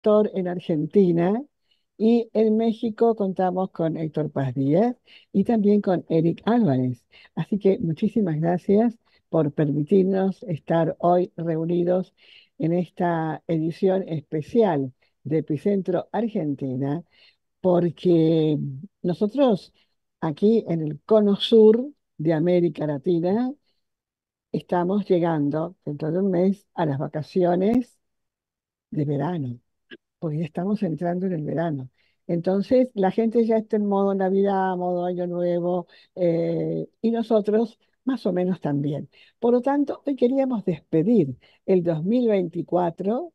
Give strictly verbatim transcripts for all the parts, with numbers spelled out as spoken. actor en Argentina, y en México contamos con Héctor Paz Díaz y también con Eric Álvarez. Así que muchísimas gracias por permitirnos estar hoy reunidos en esta edición especial de Epicentro Argentina, porque nosotros aquí en el cono sur de América Latina estamos llegando dentro de un mes a las vacaciones de verano, porque ya estamos entrando en el verano. Entonces la gente ya está en modo Navidad, modo Año Nuevo, eh, y nosotros más o menos también. Por lo tanto, hoy queríamos despedir el dos mil veinticuatro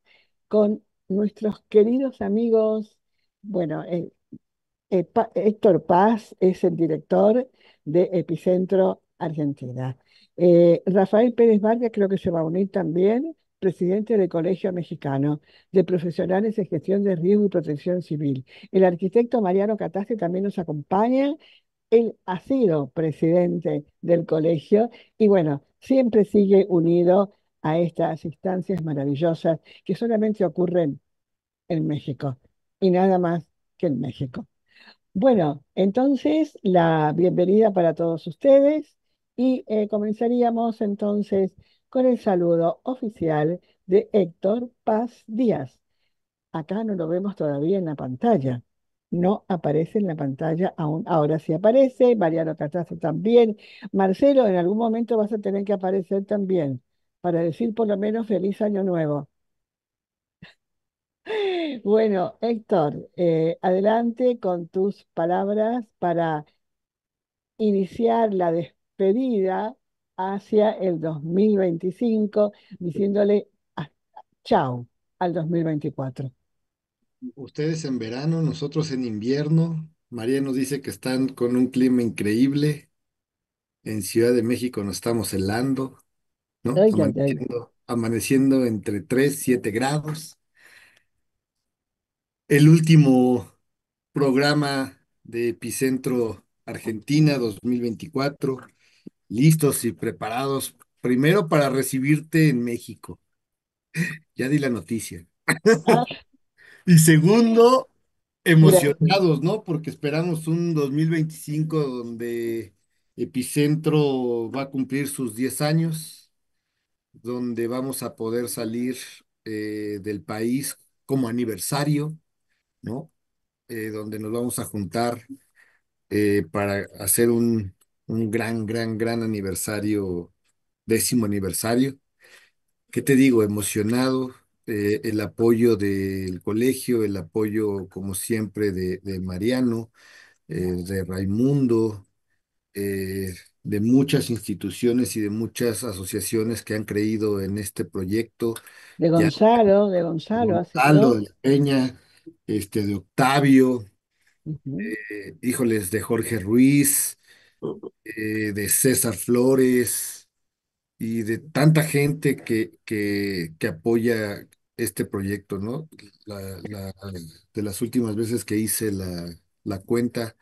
con nuestros queridos amigos. Bueno, eh, eh, pa Héctor Paz es el director de Epicentro Argentina. Eh, Rafael Pérez Vargas creo que se va a unir también, presidente del Colegio Mexicano de Profesionales de Gestión de Riesgo y Protección Civil. El arquitecto Mariano Katase también nos acompaña. Él ha sido presidente del colegio y bueno, siempre sigue unido a estas instancias maravillosas que solamente ocurren en México y nada más que en México. Bueno, entonces la bienvenida para todos ustedes y eh, comenzaríamos entonces con el saludo oficial de Héctor Paz Díaz. Acá no lo vemos todavía en la pantalla. No aparece en la pantalla aún. Ahora sí aparece, Mariano Katase también. Marcelo, en algún momento vas a tener que aparecer también para decir por lo menos feliz año nuevo. Bueno, Héctor, eh, adelante con tus palabras para iniciar la despedida hacia el dos mil veinticinco, diciéndole chau al dos mil veinticuatro. Ustedes en verano, nosotros en invierno. María nos dice que están con un clima increíble. En Ciudad de México nos estamos helando, ¿no? Ay, amaneciendo, ay, ay. amaneciendo entre tres y siete grados. El último programa de Epicentro Argentina dos mil veinticuatro. Listos y preparados. Primero para recibirte en México. Ya di la noticia. Ah. Y segundo, emocionados, ¿no? Porque esperamos un dos mil veinticinco donde Epicentro va a cumplir sus diez años, donde vamos a poder salir eh, del país como aniversario, ¿no? Eh, donde nos vamos a juntar eh, para hacer un, un gran, gran, gran aniversario, décimo aniversario. ¿Qué te digo? Emocionado. Eh, el apoyo del colegio, el apoyo, como siempre, de, de Mariano, eh, de Raymundo, eh, de muchas instituciones y de muchas asociaciones que han creído en este proyecto. De Gonzalo, ya, de Gonzalo. Gonzalo, de la Peña, este, de Octavio, uh-huh. eh, híjoles, de Jorge Ruiz, eh, de César Flores y de tanta gente que, que, que apoya este proyecto, ¿no? La, la, de las últimas veces que hice la, la cuenta,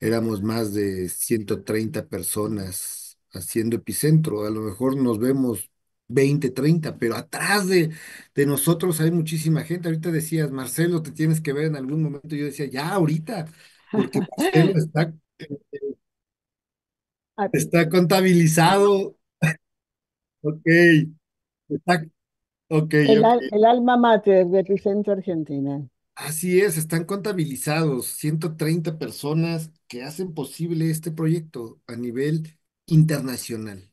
éramos más de ciento treinta personas haciendo Epicentro. A lo mejor nos vemos veinte, treinta, pero atrás de, de nosotros hay muchísima gente. Ahorita decías, Marcelo, te tienes que ver en algún momento. Yo decía, ya, ahorita, porque Marcelo está, está contabilizado. Ok, está... Okay, el, al, okay. el alma mater de Epicentro Argentina. Así es, están contabilizados ciento treinta personas que hacen posible este proyecto a nivel internacional,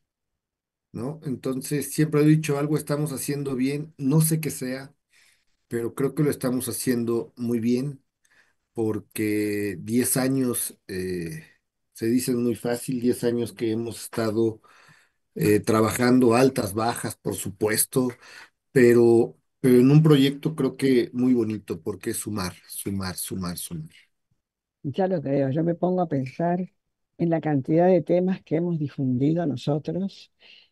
¿no? Entonces, siempre he dicho, algo estamos haciendo bien, no sé qué sea, pero creo que lo estamos haciendo muy bien, porque diez años, eh, se dicen muy fácil, diez años que hemos estado eh, trabajando altas, bajas, por supuesto, Pero, pero en un proyecto creo que muy bonito, porque es sumar, sumar, sumar, sumar. Ya lo creo, yo me pongo a pensar en la cantidad de temas que hemos difundido nosotros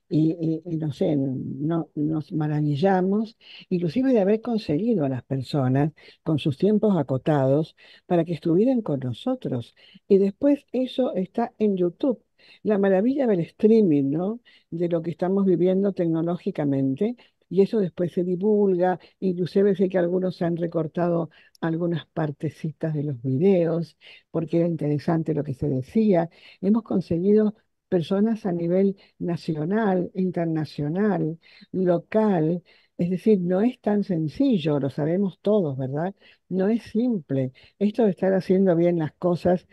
y, y, y no sé, no, nos maravillamos, inclusive de haber conseguido a las personas con sus tiempos acotados para que estuvieran con nosotros. Y después eso está en YouTube. La maravilla del streaming, ¿no? De lo que estamos viviendo tecnológicamente, y eso después se divulga, inclusive sé que algunos han recortado algunas partecitas de los videos, porque era interesante lo que se decía. Hemos conseguido personas a nivel nacional, internacional, local, es decir, no es tan sencillo, lo sabemos todos, ¿verdad? No es simple. Esto de estar haciendo bien las cosas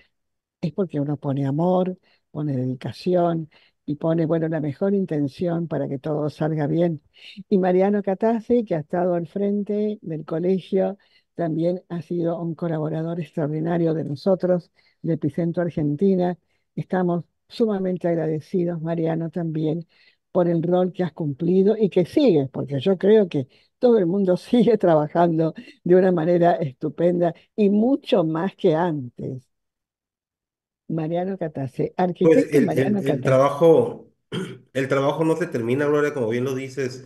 es porque uno pone amor, pone dedicación y pone, bueno, la mejor intención para que todo salga bien. Y Mariano Katase, que ha estado al frente del colegio, también ha sido un colaborador extraordinario de nosotros, de Epicentro Argentina. Estamos sumamente agradecidos, Mariano, también por el rol que has cumplido y que sigues, porque yo creo que todo el mundo sigue trabajando de una manera estupenda y mucho más que antes. Mariano Katase, arquitecto. Pues el, Mariano el, el, trabajo, el trabajo no se termina, Gloria, como bien lo dices.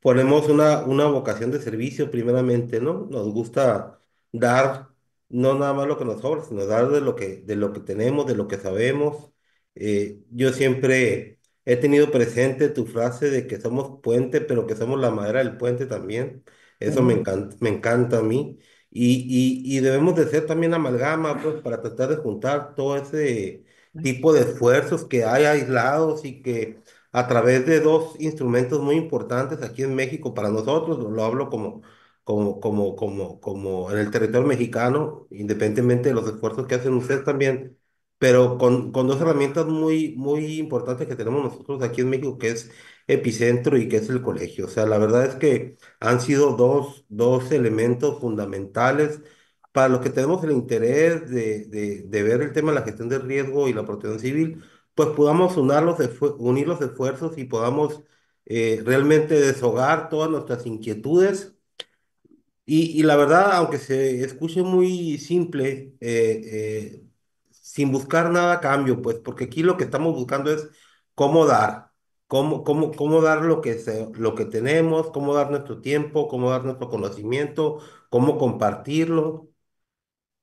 Ponemos una, una vocación de servicio primeramente, ¿no? Nos gusta dar, no nada más lo que nos sobra, sino dar de lo que, de lo que tenemos, de lo que sabemos. Eh, yo siempre he tenido presente tu frase de que somos puente, pero que somos la madera del puente también. Eso me encanta, me encanta a mí. Y, y, y debemos de ser también amalgama, pues, para tratar de juntar todo ese tipo de esfuerzos que hay aislados y que a través de dos instrumentos muy importantes aquí en México, para nosotros, lo hablo como, como, como, como, como en el territorio mexicano, independientemente de los esfuerzos que hacen ustedes también, pero con, con dos herramientas muy, muy importantes que tenemos nosotros aquí en México, que es Epicentro y que es el colegio. O sea, la verdad es que han sido dos, dos elementos fundamentales para los que tenemos el interés de, de, de ver el tema de la gestión del riesgo y la protección civil, pues podamos unir los, unir los esfuerzos y podamos eh, realmente deshogar todas nuestras inquietudes. Y, y la verdad, aunque se escuche muy simple, eh, eh, sin buscar nada a cambio, pues, porque aquí lo que estamos buscando es cómo dar. Cómo, cómo, cómo dar lo que, se, lo que tenemos, cómo dar nuestro tiempo, cómo dar nuestro conocimiento, cómo compartirlo.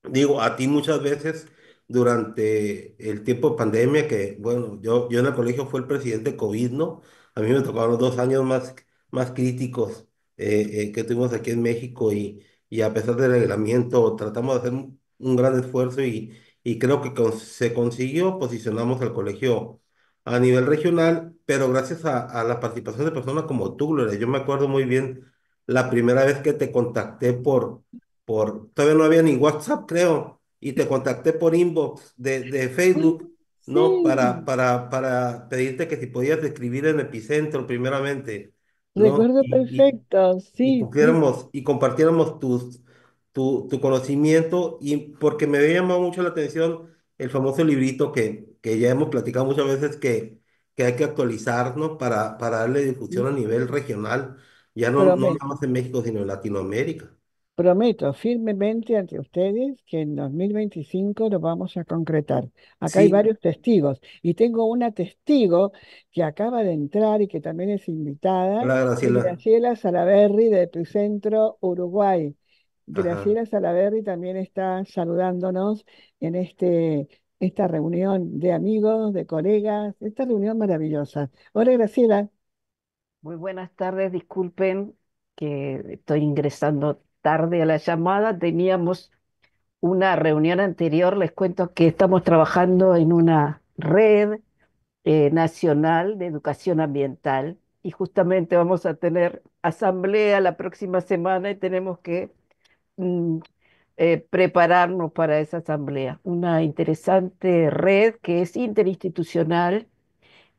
Digo, a ti muchas veces durante el tiempo de pandemia, que bueno, yo, yo en el colegio fui el presidente de COVID, ¿no? A mí me tocaron los dos años más, más críticos eh, eh, que tuvimos aquí en México y, y a pesar del aislamiento tratamos de hacer un, un gran esfuerzo y, y creo que con, se consiguió, posicionamos al colegio a nivel regional, pero gracias a, a la participación de personas como tú, Gloria. Yo me acuerdo muy bien la primera vez que te contacté por, por todavía no había ni WhatsApp, creo, y te contacté por inbox de, de Facebook, sí. ¿No? Para, para, para pedirte que si podías escribir en Epicentro primeramente, ¿no? Recuerdo y, perfecto, sí. Y, y compartiéramos tus, tu, tu conocimiento, y porque me había llamado mucho la atención el famoso librito que, que ya hemos platicado muchas veces que, que hay que actualizarnos para, para darle difusión a nivel regional, ya no, no nada más en México, sino en Latinoamérica. Prometo firmemente ante ustedes que en dos mil veinticinco lo vamos a concretar. Acá sí. Hay varios testigos, y tengo una testigo que acaba de entrar y que también es invitada. Hola, Graciela. Graciela Salaberri, de Epicentro Uruguay. Graciela Salaberri también está saludándonos en este, esta reunión de amigos, de colegas, esta reunión maravillosa. Hola, Graciela. Muy buenas tardes, disculpen que estoy ingresando tarde a la llamada. Teníamos una reunión anterior, les cuento que estamos trabajando en una red eh, nacional de educación ambiental y justamente vamos a tener asamblea la próxima semana y tenemos que Eh, prepararnos para esa asamblea, una interesante red que es interinstitucional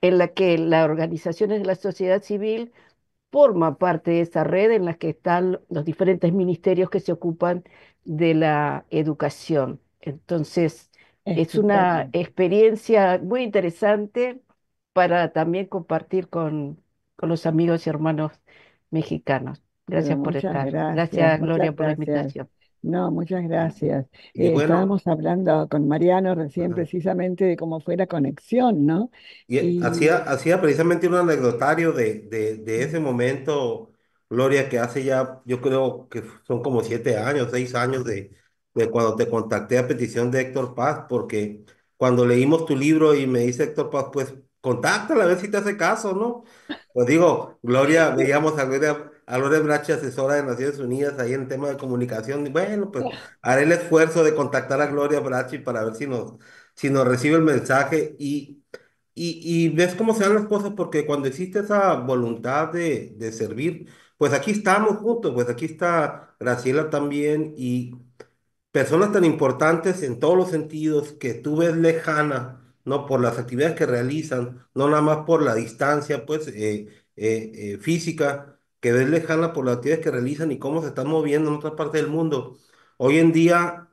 en la que las organizaciones de la sociedad civil forman parte de esa red en la que están los diferentes ministerios que se ocupan de la educación. Entonces es, es una experiencia muy interesante para también compartir con, con los amigos y hermanos mexicanos. Gracias por estar. Gracias, gracias Gloria, por la invitación. No, muchas gracias. Eh, bueno, estábamos hablando con Mariano recién, uh-huh. precisamente de cómo fue la conexión, ¿no? Y, y... Hacía, hacía precisamente un anecdotario de, de, de ese momento, Gloria, que hace ya, yo creo que son como siete años, seis años de, de cuando te contacté a petición de Héctor Paz, porque cuando leímos tu libro y me dice Héctor Paz, pues Contáctala a ver si te hace caso, ¿no? Pues digo, Gloria, veíamos a Gloria, a Gloria Bratschi, asesora de Naciones Unidas, ahí en tema de comunicación, y bueno, pues haré el esfuerzo de contactar a Gloria Bratschi para ver si nos, si nos recibe el mensaje y, y, y ves cómo se dan las cosas, porque cuando existe esa voluntad de, de servir, pues aquí estamos juntos, pues aquí está Graciela también y personas tan importantes en todos los sentidos que tú ves lejanas, ¿no? Por las actividades que realizan, no nada más por la distancia, pues, eh, eh, eh, física, que ves lejana por las actividades que realizan y cómo se están moviendo en otras partes del mundo. Hoy en día,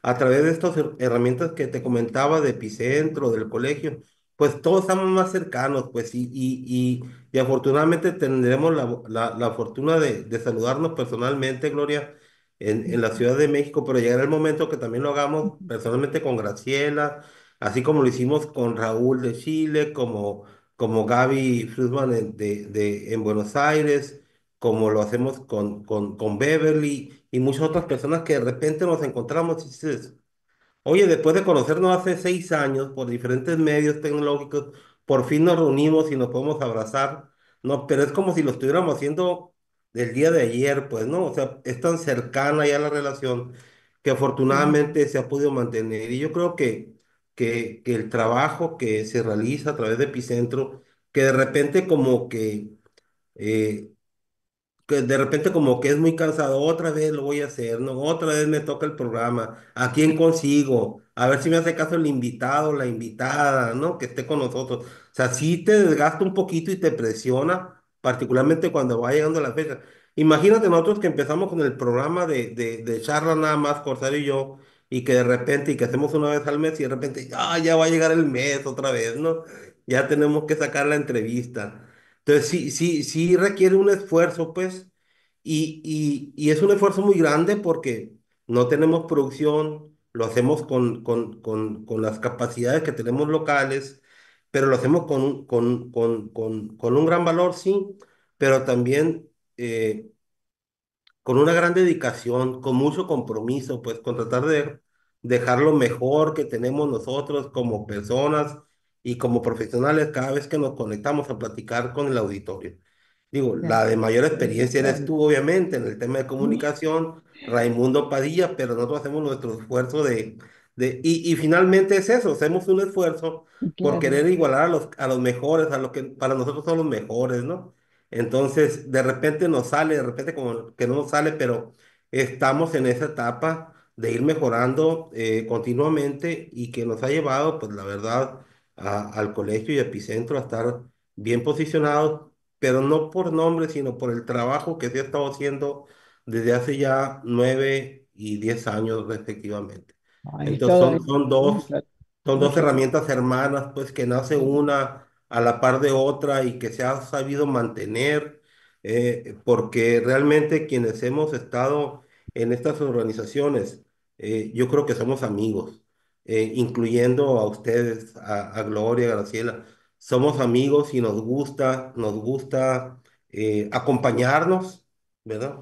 a través de estas her- herramientas que te comentaba de Epicentro, del colegio, pues todos estamos más cercanos, pues, y, y, y, y afortunadamente tendremos la, la, la fortuna de, de saludarnos personalmente, Gloria, en, en la Ciudad de México, pero llegará el momento que también lo hagamos personalmente con Graciela, así como lo hicimos con Raúl de Chile, como, como Gaby Fruzman en, de, de, en Buenos Aires, como lo hacemos con, con, con Beverly y muchas otras personas que de repente nos encontramos y dices, oye, después de conocernos hace seis años por diferentes medios tecnológicos, por fin nos reunimos y nos podemos abrazar, ¿no? Pero es como si lo estuviéramos haciendo del día de ayer, pues, ¿no? O sea, es tan cercana ya la relación que afortunadamente se ha podido mantener. Y yo creo que que, que el trabajo que se realiza a través de Epicentro, que de repente como que, eh, que de repente como que es muy cansado, otra vez lo voy a hacer, ¿no? Otra vez me toca el programa, ¿a quién consigo? A ver si me hace caso el invitado, la invitada, ¿no? Que esté con nosotros. O sea, sí te desgasta un poquito y te presiona, particularmente cuando va llegando la fecha. Imagínate nosotros que empezamos con el programa de, de, de charla nada más, Corsario y yo, y que de repente, y que hacemos una vez al mes, y de repente, ah, ya va a llegar el mes otra vez, ¿no? Ya tenemos que sacar la entrevista. Entonces, sí, sí, sí requiere un esfuerzo, pues, y, y, y es un esfuerzo muy grande porque no tenemos producción, lo hacemos con, con, con, con las capacidades que tenemos locales, pero lo hacemos con, con, con, con, con un gran valor, sí, pero también eh, con una gran dedicación, con mucho compromiso, pues, con tratar de dejar lo mejor que tenemos nosotros como personas y como profesionales cada vez que nos conectamos a platicar con el auditorio. Digo, claro. La de mayor experiencia eres tú, obviamente, en el tema de comunicación, Raymundo Padilla, pero nosotros hacemos nuestro esfuerzo de... de y, y finalmente es eso, hacemos un esfuerzo claro. por querer igualar a los, a los mejores, a los que para nosotros son los mejores, ¿no? Entonces, de repente nos sale, de repente como que no nos sale, pero estamos en esa etapa de ir mejorando eh, continuamente y que nos ha llevado, pues la verdad, a, al colegio y Epicentro a estar bien posicionados, pero no por nombre, sino por el trabajo que se ha estado haciendo desde hace ya nueve y diez años respectivamente. Ay, Entonces son, son dos, son dos herramientas hermanas, pues que nace una a la par de otra y que se ha sabido mantener, eh, porque realmente quienes hemos estado en estas organizaciones, eh, yo creo que somos amigos, eh, incluyendo a ustedes, a, a Gloria, a Graciela, somos amigos y nos gusta, nos gusta eh, acompañarnos, ¿verdad?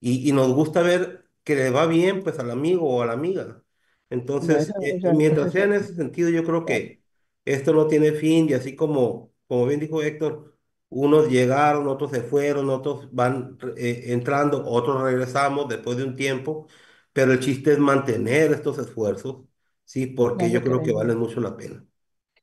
Y, y nos gusta ver que le va bien pues al amigo o a la amiga. Entonces, eh, mientras sea en ese sentido, yo creo que esto no tiene fin y así como, como bien dijo Héctor, unos llegaron, otros se fueron, otros van eh, entrando, otros regresamos después de un tiempo, pero el chiste es mantener estos esfuerzos, sí, porque yo creo que valen mucho la pena.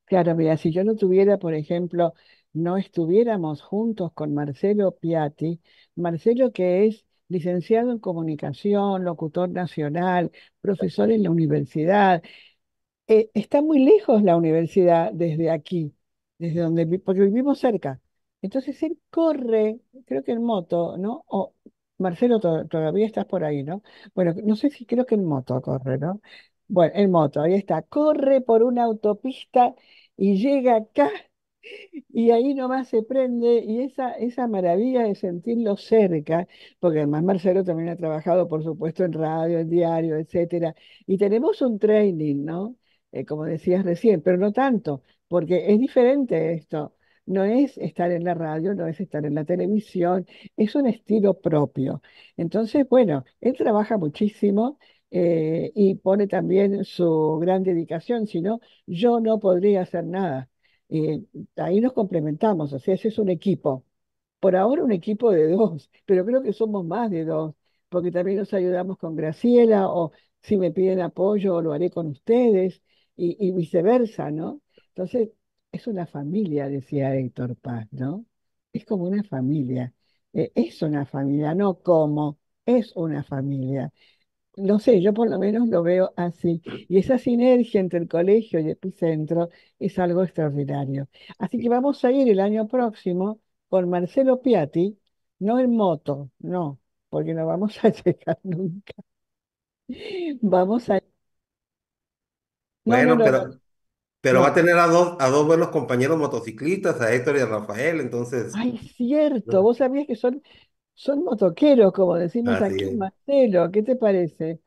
Claro, mira, si yo no tuviera, por ejemplo, no estuviéramos juntos con Marcelo Piatti, Marcelo que es licenciado en comunicación, locutor nacional, profesor en la universidad, Eh, está muy lejos la universidad desde aquí, desde donde vi, porque vivimos cerca. Entonces él corre, creo que en moto, ¿no? O Marcelo, to todavía estás por ahí, ¿no? Bueno, no sé si creo que en moto corre, ¿no? Bueno, en moto, ahí está. Corre por una autopista y llega acá y ahí nomás se prende y esa, esa maravilla de sentirlo cerca, porque además Marcelo también ha trabajado, por supuesto, en radio, en diario, etcétera. Y tenemos un training, ¿no? Eh, como decías recién, pero no tanto, porque es diferente esto. No es estar en la radio, no es estar en la televisión, es un estilo propio. Entonces, bueno, él trabaja muchísimo eh, y pone también su gran dedicación, si no, yo no podría hacer nada. Eh, ahí nos complementamos, o sea, ese es un equipo. Por ahora un equipo de dos, pero creo que somos más de dos, porque también nos ayudamos con Graciela, o si me piden apoyo lo haré con ustedes, y, y viceversa, ¿no? Entonces, es una familia, decía Héctor Paz, ¿no? Es como una familia, eh, es una familia, no como, es una familia. No sé, yo por lo menos lo veo así. Y esa sinergia entre el colegio y el Epicentro es algo extraordinario. Así que vamos a ir el año próximo con Marcelo Piatti, no en moto, no, porque no vamos a llegar nunca. Vamos a... No, no, Bueno, no, pero, pero va a no. tener a dos, a dos buenos compañeros motociclistas, a Héctor y a Rafael, entonces, Ay, cierto, ¿no? vos sabías que son, son motoqueros, como decimos Así aquí, es. Marcelo, ¿qué te parece?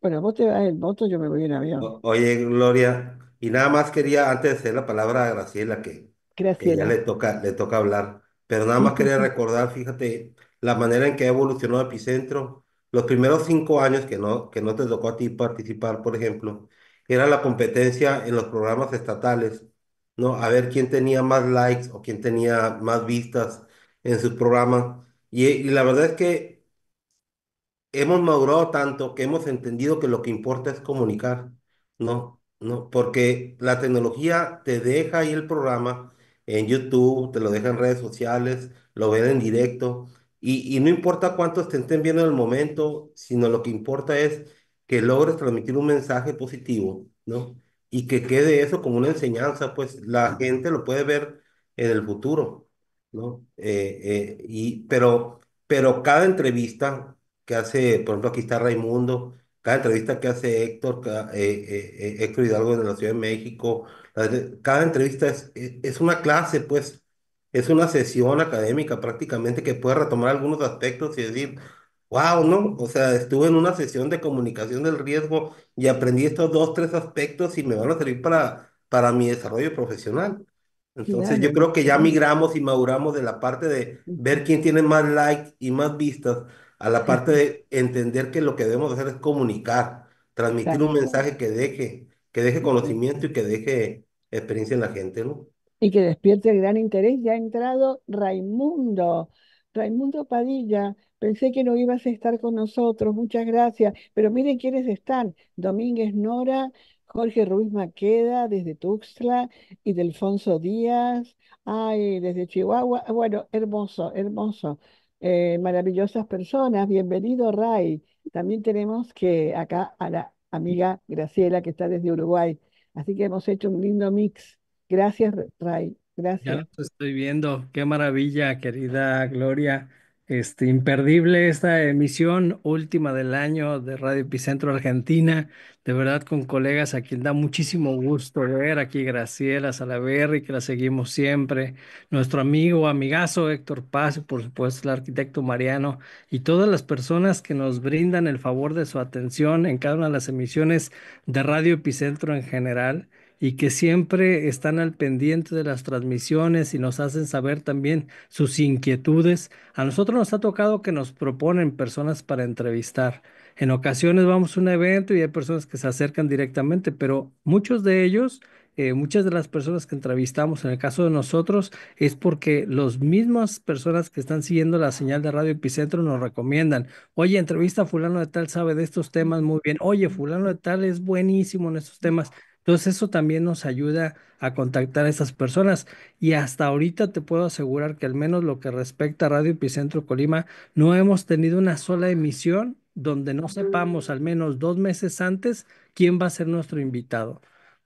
Bueno, vos te vas en moto, yo me voy en avión. O- Oye, Gloria, y nada más quería, antes de hacer la palabra a Graciela, que, que ya Graciela. le toca, le toca hablar, pero nada más Sí, sí, quería sí. recordar, fíjate, la manera en que ha evolucionado Epicentro. Los primeros cinco años que no, que no te tocó a ti participar, por ejemplo, era la competencia en los programas estatales, ¿no? A ver quién tenía más likes o quién tenía más vistas en sus programas. Y, y la verdad es que hemos madurado tanto que hemos entendido que lo que importa es comunicar, ¿no? ¿No? Porque la tecnología te deja ahí el programa en YouTube, te lo deja en redes sociales, lo ven en directo, y, y no importa cuántos te estén viendo en el momento, sino lo que importa es que logres transmitir un mensaje positivo, ¿no? Y que quede eso como una enseñanza, pues la gente lo puede ver en el futuro, ¿no? Eh, eh, y, pero, pero cada entrevista que hace, por ejemplo, aquí está Raymundo, cada entrevista que hace Héctor, ca- eh, eh, eh, Héctor Hidalgo de la Ciudad de México, la de- cada entrevista es, es, es una clase, pues, es una sesión académica prácticamente que puede retomar algunos aspectos y decir, wow, ¿no? O sea, estuve en una sesión de comunicación del riesgo y aprendí estos dos, tres aspectos y me van a servir para, para mi desarrollo profesional. Entonces yo Claro, creo que ya claro. migramos y maduramos de la parte de ver quién tiene más likes y más vistas a la Sí, parte sí, de entender que lo que debemos hacer es comunicar, transmitir un exacto. mensaje que deje, que deje conocimiento y que deje experiencia en la gente, ¿no? Y que despierte el gran interés. Ya ha entrado Raimundo, Raimundo Padilla. Pensé que no ibas a estar con nosotros, muchas gracias. Pero miren quiénes están: Domínguez Nora, Jorge Ruiz Maqueda desde Tuxtla, Ildefonso Díaz, ay, desde Chihuahua. Bueno, hermoso, hermoso. Eh, maravillosas personas, bienvenido Ray. También tenemos que acá a la amiga Graciela que está desde Uruguay. Así que hemos hecho un lindo mix. Gracias, Ray. Ya Gracias. los estoy viendo. Qué maravilla, querida Gloria. Este, imperdible esta emisión última del año de Radio Epicentro Argentina. De verdad, con colegas a quien da muchísimo gusto ver. Aquí Graciela Salaberri, que la seguimos siempre. Nuestro amigo, amigazo Héctor Paz, y por supuesto, el arquitecto Mariano. Y todas las personas que nos brindan el favor de su atención en cada una de las emisiones de Radio Epicentro en general y que siempre están al pendiente de las transmisiones y nos hacen saber también sus inquietudes. A nosotros nos ha tocado que nos proponen personas para entrevistar. En ocasiones vamos a un evento y hay personas que se acercan directamente, pero muchos de ellos, eh, muchas de las personas que entrevistamos, en el caso de nosotros, es porque las mismas personas que están siguiendo la señal de Radio Epicentro nos recomiendan. Oye, entrevista a fulano de tal, sabe de estos temas muy bien. Oye, fulano de tal es buenísimo en estos temas. Entonces eso también nos ayuda a contactar a esas personas y hasta ahorita te puedo asegurar que al menos lo que respecta a Radio Epicentro Colima, no hemos tenido una sola emisión donde no sepamos al menos dos meses antes quién va a ser nuestro invitado.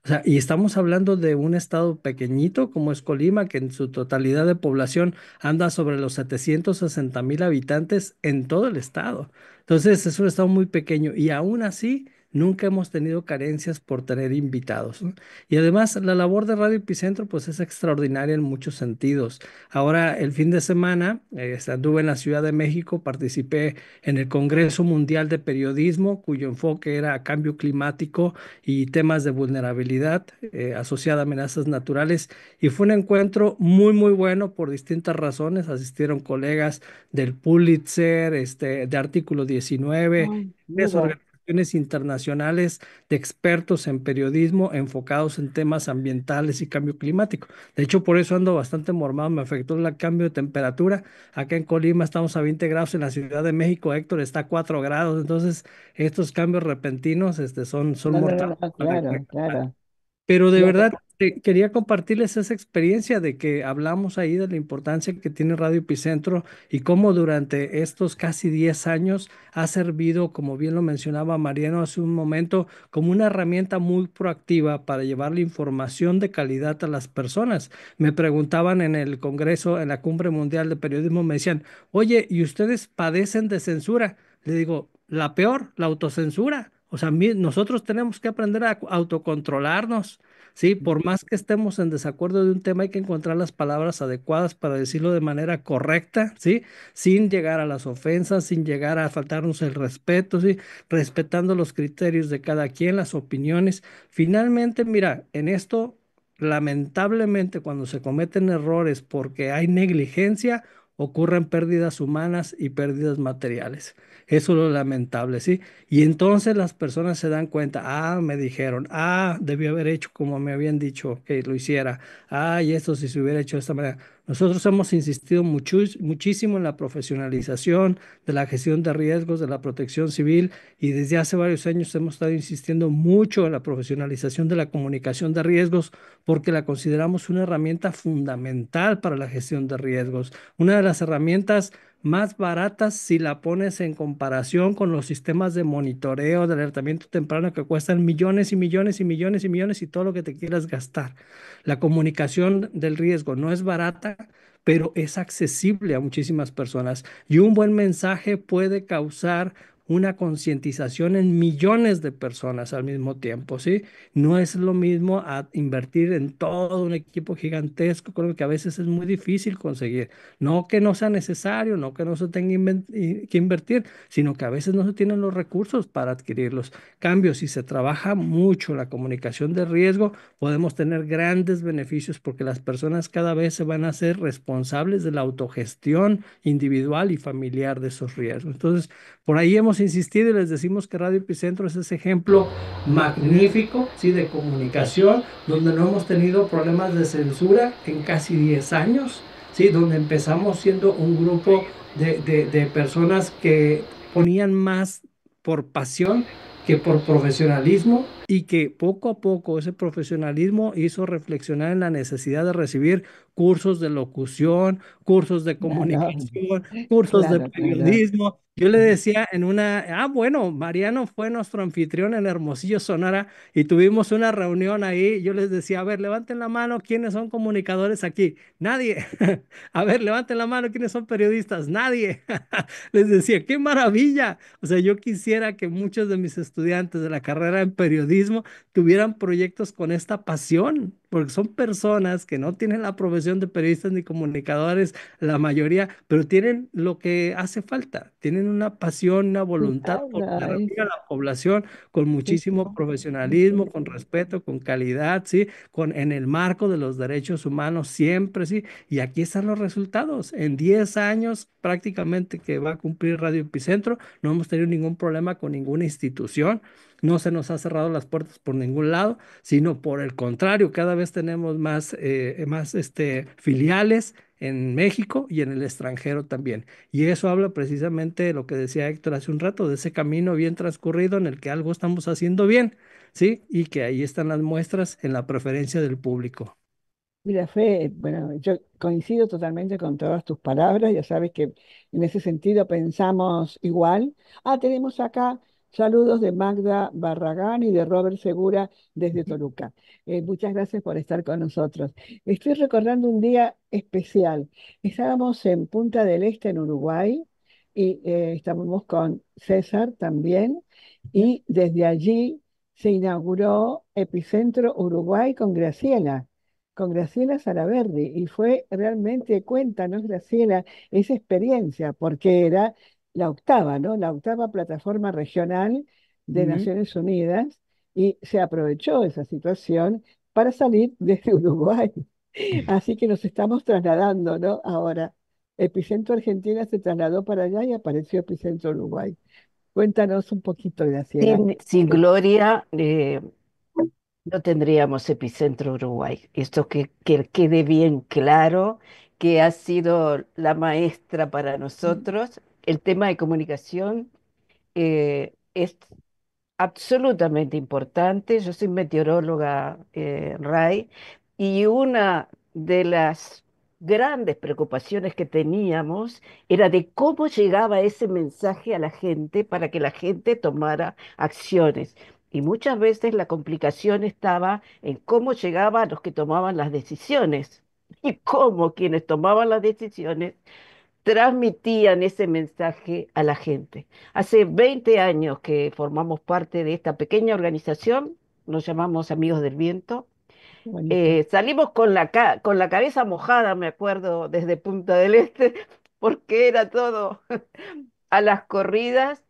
O sea, y estamos hablando de un estado pequeñito como es Colima, que en su totalidad de población anda sobre los setecientos sesenta mil habitantes en todo el estado. Entonces es un estado muy pequeño y aún así nunca hemos tenido carencias por tener invitados, ¿no? Y además la labor de Radio Epicentro pues es extraordinaria en muchos sentidos. Ahora el fin de semana eh, anduve en la Ciudad de México, participé en el Congreso Mundial de Periodismo cuyo enfoque era cambio climático y temas de vulnerabilidad eh, asociada a amenazas naturales y fue un encuentro muy muy bueno por distintas razones. Asistieron colegas del Pulitzer, este, de Artículo diecinueve, Ay, muy varios bueno. organizaciones internacionales de expertos en periodismo enfocados en temas ambientales y cambio climático. De hecho, por eso ando bastante mormado, me afectó el cambio de temperatura. Acá en Colima estamos a veinte grados, en la Ciudad de México, Héctor, está a cuatro grados. Entonces, estos cambios repentinos este, son, son no, mortales. No, no, claro, claro. Pero de verdad, eh, quería compartirles esa experiencia de que hablamos ahí de la importancia que tiene Radio Epicentro y cómo durante estos casi diez años ha servido, como bien lo mencionaba Mariano hace un momento, como una herramienta muy proactiva para llevar la información de calidad a las personas. Me preguntaban en el Congreso, en la Cumbre Mundial de Periodismo, me decían, oye, ¿y ustedes padecen de censura? Le digo, la peor, la autocensura. O sea, nosotros tenemos que aprender a autocontrolarnos, ¿sí? Por más que estemos en desacuerdo de un tema, hay que encontrar las palabras adecuadas para decirlo de manera correcta, ¿sí? Sin llegar a las ofensas, sin llegar a faltarnos el respeto, ¿sí? Respetando los criterios de cada quien, las opiniones. Finalmente, mira, en esto, lamentablemente, cuando se cometen errores porque hay negligencia, ocurren pérdidas humanas y pérdidas materiales. Eso es lo lamentable, ¿sí? Y entonces las personas se dan cuenta, ah, me dijeron, ah, debí haber hecho como me habían dicho que lo hiciera, ah, y esto si se hubiera hecho de esta manera. Nosotros hemos insistido mucho, muchísimo en la profesionalización, de la gestión de riesgos, de la protección civil, y desde hace varios años hemos estado insistiendo mucho en la profesionalización de la comunicación de riesgos, porque la consideramos una herramienta fundamental para la gestión de riesgos, una de las herramientas más baratas si la pones en comparación con los sistemas de monitoreo, de alertamiento temprano que cuestan millones y millones y millones y millones y todo lo que te quieras gastar. La comunicación del riesgo no es barata, pero es accesible a muchísimas personas y un buen mensaje puede causar una concientización en millones de personas al mismo tiempo, ¿sí? No es lo mismo a invertir en todo un equipo gigantesco, creo que a veces es muy difícil conseguir. No que no sea necesario, no que no se tenga que invertir, sino que a veces no se tienen los recursos para adquirirlos. Cambio, si se trabaja mucho la comunicación de riesgo, podemos tener grandes beneficios porque las personas cada vez se van a ser responsables de la autogestión individual y familiar de esos riesgos. Entonces, por ahí hemos insistido y les decimos que Radio Epicentro es ese ejemplo magnífico, ¿sí? De comunicación, donde no hemos tenido problemas de censura en casi diez años, ¿sí? Donde empezamos siendo un grupo de, de, de personas que ponían más por pasión que por profesionalismo y que poco a poco ese profesionalismo hizo reflexionar en la necesidad de recibir cursos de locución, cursos de comunicación, claro, cursos claro, de periodismo. Claro. Yo le decía en una, ah, bueno, Mariano fue nuestro anfitrión en Hermosillo, Sonora, y tuvimos una reunión ahí. Yo les decía, a ver, levanten la mano, ¿quiénes son comunicadores aquí? Nadie. A ver, levanten la mano, ¿quiénes son periodistas? Nadie. Les decía, qué maravilla. O sea, yo quisiera que muchos de mis estudiantes de la carrera en periodismo tuvieran proyectos con esta pasión, porque son personas que no tienen la profesión de periodistas ni comunicadores, la mayoría, pero tienen lo que hace falta, tienen una pasión, una voluntad por servir a la población con muchísimo profesionalismo, con respeto, con calidad, ¿sí? Con, en el marco de los derechos humanos siempre, ¿sí? Y aquí están los resultados. En diez años prácticamente que va a cumplir Radio Epicentro, no hemos tenido ningún problema con ninguna institución, no se nos ha cerrado las puertas por ningún lado, sino por el contrario, cada vez tenemos más, eh, más este, filiales en México y en el extranjero también. Y eso habla precisamente de lo que decía Héctor hace un rato, de ese camino bien transcurrido en el que algo estamos haciendo bien, ¿sí? Y que ahí están las muestras en la preferencia del público. Mira, Fe, bueno, yo coincido totalmente con todas tus palabras, ya sabes que en ese sentido pensamos igual. Ah, tenemos acá saludos de Magda Barragán y de Robert Segura desde Toluca. Eh, muchas gracias por estar con nosotros. Estoy recordando un día especial. Estábamos en Punta del Este, en Uruguay, y eh, estábamos con César también, y desde allí se inauguró Epicentro Uruguay con Graciela, con Graciela Salaberri, y fue realmente, cuéntanos, Graciela, esa experiencia, porque era la octava, ¿no? La octava plataforma regional de uh-huh. Naciones Unidas, y se aprovechó esa situación para salir desde Uruguay. Así que nos estamos trasladando, ¿no? Ahora, Epicentro Argentina se trasladó para allá y apareció Epicentro Uruguay. Cuéntanos un poquito, Graciela. Sin, sin Gloria eh, no tendríamos Epicentro Uruguay. Esto que, que quede bien claro, que ha sido la maestra para nosotros. El tema de comunicación eh, es absolutamente importante. Yo soy meteoróloga, eh, Ray, y una de las grandes preocupaciones que teníamos era de cómo llegaba ese mensaje a la gente para que la gente tomara acciones. Y muchas veces la complicación estaba en cómo llegaba a los que tomaban las decisiones y cómo quienes tomaban las decisiones transmitían ese mensaje a la gente. Hace veinte años que formamos parte de esta pequeña organización, nos llamamos Amigos del Viento. Eh, salimos con la, ca con la cabeza mojada, me acuerdo, desde Punta del Este, porque era todo a las corridas,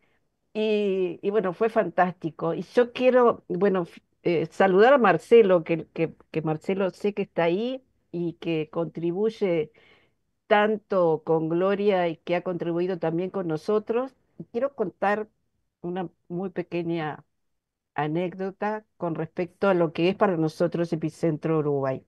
y, y bueno, fue fantástico. Y yo quiero, bueno, eh, saludar a Marcelo, que, que, que Marcelo sé que está ahí y que contribuye tanto con Gloria y que ha contribuido también con nosotros. Quiero contar una muy pequeña anécdota con respecto a lo que es para nosotros Epicentro Uruguay.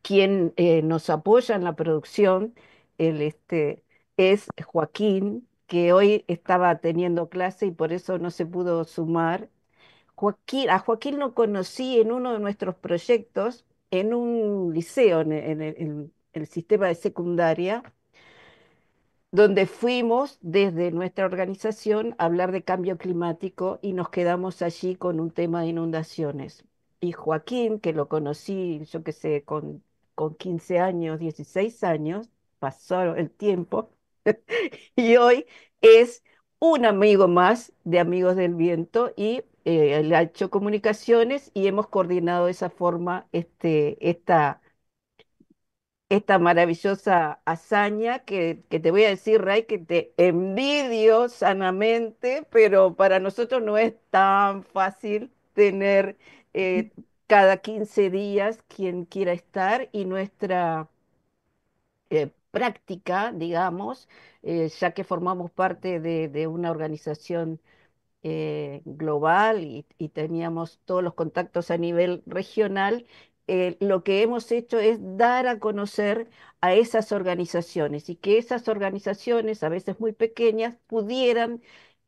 Quien eh, nos apoya en la producción el, este, es Joaquín, que hoy estaba teniendo clase y por eso no se pudo sumar. Joaquín, a Joaquín lo conocí en uno de nuestros proyectos, en un liceo, en, en, el, en el sistema de secundaria, donde fuimos desde nuestra organización a hablar de cambio climático y nos quedamos allí con un tema de inundaciones. Y Joaquín, que lo conocí, yo qué sé, con, con quince años, dieciséis años, pasó el tiempo, y hoy es un amigo más de Amigos del Viento y eh, él ha hecho comunicaciones y hemos coordinado de esa forma este, esta... esta maravillosa hazaña que, que te voy a decir, Ray, que te envidio sanamente, pero para nosotros no es tan fácil tener eh, cada quince días quien quiera estar, y nuestra eh, práctica, digamos, eh, ya que formamos parte de, de una organización eh, global y, y teníamos todos los contactos a nivel regional. Eh, lo que hemos hecho es dar a conocer a esas organizaciones y que esas organizaciones, a veces muy pequeñas, pudieran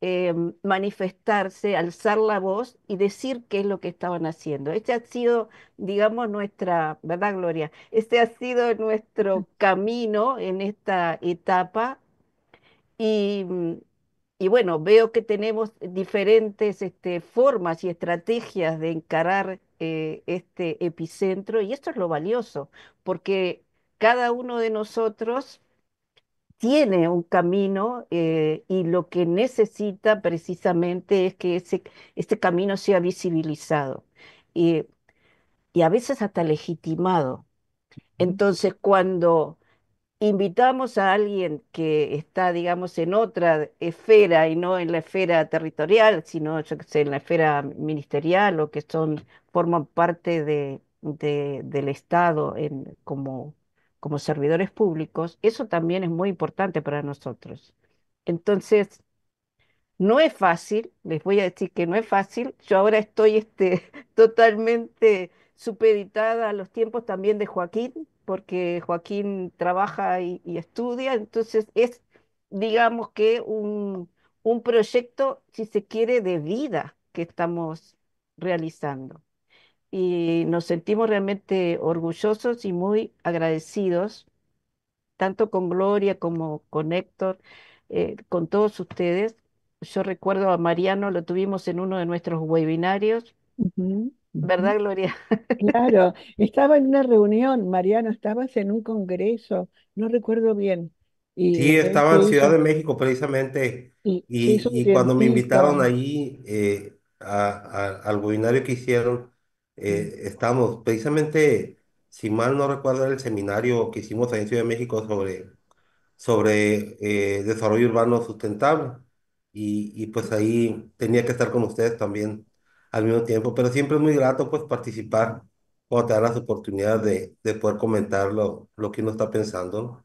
eh, manifestarse, alzar la voz y decir qué es lo que estaban haciendo. Este ha sido, digamos, nuestra, ¿verdad, Gloria? Este ha sido nuestro camino en esta etapa y... Y bueno, veo que tenemos diferentes este, formas y estrategias de encarar eh, este epicentro, y esto es lo valioso, porque cada uno de nosotros tiene un camino eh, y lo que necesita precisamente es que ese, este camino sea visibilizado y, y a veces hasta legitimado. Entonces, cuando invitamos a alguien que está, digamos, en otra esfera y no en la esfera territorial, sino, yo qué sé, en la esfera ministerial o que son, forman parte de, de, del Estado en, como, como servidores públicos, eso también es muy importante para nosotros. Entonces, no es fácil, les voy a decir que no es fácil. Yo ahora estoy este, totalmente supeditada a los tiempos también de Joaquín, porque Joaquín trabaja y, y estudia, entonces es, digamos que, un, un proyecto, si se quiere, de vida que estamos realizando. Y nos sentimos realmente orgullosos y muy agradecidos, tanto con Gloria como con Héctor, eh, con todos ustedes. Yo recuerdo a Mariano, lo tuvimos en uno de nuestros webinarios. Uh-huh. ¿Verdad, Gloria? Claro, estaba en una reunión, Mariano, estabas en un congreso, no recuerdo bien. Y sí, estaba en Ciudad hizo... de México precisamente, y, y, y cuando me invitaron allí eh, a, a, al webinario que hicieron, eh, estábamos precisamente, si mal no recuerdo, el seminario que hicimos ahí en Ciudad de México sobre, sobre eh, desarrollo urbano sustentable, y, y pues ahí tenía que estar con ustedes también al mismo tiempo, pero siempre es muy grato pues participar o te dan las oportunidades de, de poder comentar lo, lo que uno está pensando.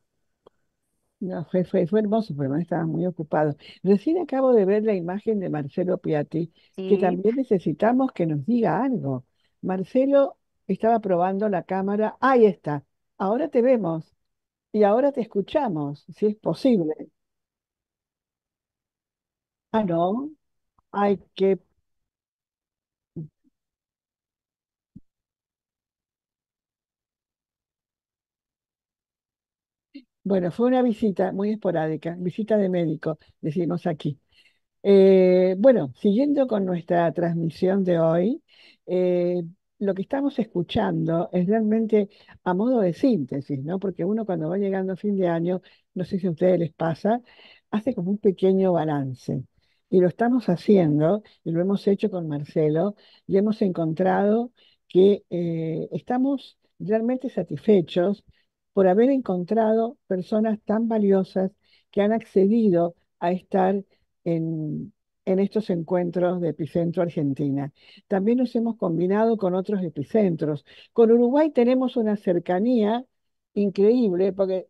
No, fue, fue, fue hermoso, pero no estaba muy ocupado. Recién acabo de ver la imagen de Marcelo Piatti, que Sí, también necesitamos que nos diga algo. Marcelo estaba probando la cámara. Ahí está. Ahora te vemos y ahora te escuchamos, si es posible. Ah, no. Ay, qué bueno, fue una visita muy esporádica, visita de médico, decimos aquí. Eh, bueno, siguiendo con nuestra transmisión de hoy, eh, lo que estamos escuchando es realmente a modo de síntesis, ¿no? Porque uno cuando va llegando a fin de año, no sé si a ustedes les pasa, hace como un pequeño balance. Y lo estamos haciendo, y lo hemos hecho con Marcelo, y hemos encontrado que eh, estamos realmente satisfechos por haber encontrado personas tan valiosas que han accedido a estar en, en estos encuentros de Epicentro Argentina. También nos hemos combinado con otros epicentros. Con Uruguay tenemos una cercanía increíble porque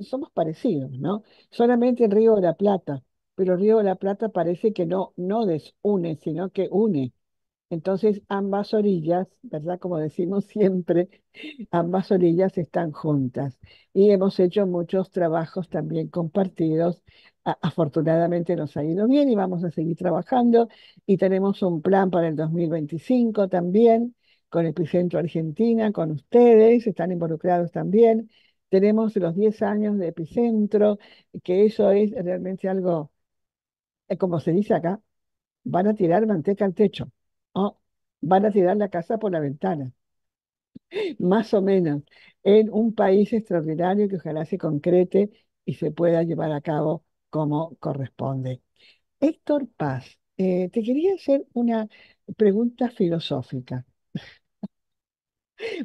somos parecidos, ¿no? Solamente el Río de la Plata, pero el Río de la Plata parece que no, no desune, sino que une. Entonces ambas orillas, ¿verdad? Como decimos siempre, ambas orillas están juntas y hemos hecho muchos trabajos también compartidos. A- afortunadamente nos ha ido bien y vamos a seguir trabajando y tenemos un plan para el dos mil veinticinco también con Epicentro Argentina, con ustedes, están involucrados también. Tenemos los diez años de Epicentro, que eso es realmente algo, eh, como se dice acá, van a tirar manteca al techo, o van a tirar la casa por la ventana más o menos, en un país extraordinario que ojalá se concrete y se pueda llevar a cabo como corresponde. Héctor Paz, eh, te quería hacer una pregunta filosófica.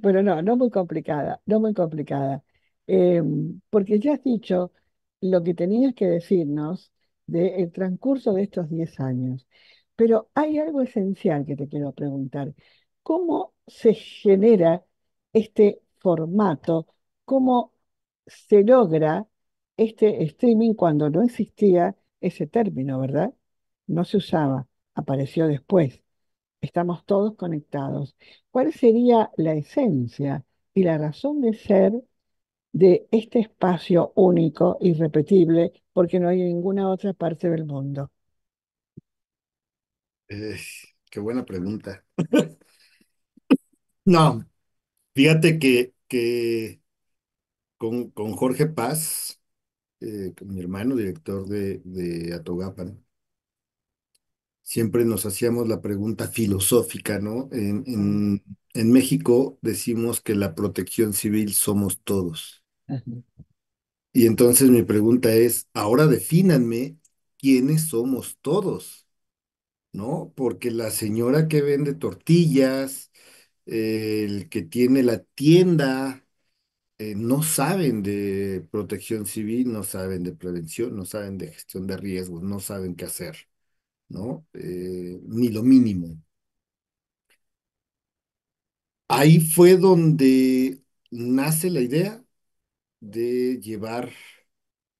Bueno, no, no muy complicada, no muy complicada. Eh, Porque ya has dicho lo que tenías que decirnos del transcurso de estos diez años. Pero hay algo esencial que te quiero preguntar. ¿Cómo se genera este formato? ¿Cómo se logra este streaming cuando no existía ese término, ¿verdad? No se usaba, apareció después. Estamos todos conectados. ¿Cuál sería la esencia y la razón de ser de este espacio único, irrepetible, porque no hay en ninguna otra parte del mundo? Eh, Qué buena pregunta. No, fíjate que, que con, con Jorge Paz, eh, con mi hermano, director de, de Atogapan, siempre nos hacíamos la pregunta filosófica, ¿no? En, en, en México decimos que la protección civil somos todos. Ajá. Y entonces mi pregunta es, ahora defínanme quiénes somos todos, ¿no? Porque la señora que vende tortillas, eh, el que tiene la tienda, eh, no saben de protección civil, no saben de prevención, no saben de gestión de riesgos, no saben qué hacer, ¿no? Eh, ni lo mínimo. Ahí fue donde nace la idea de llevar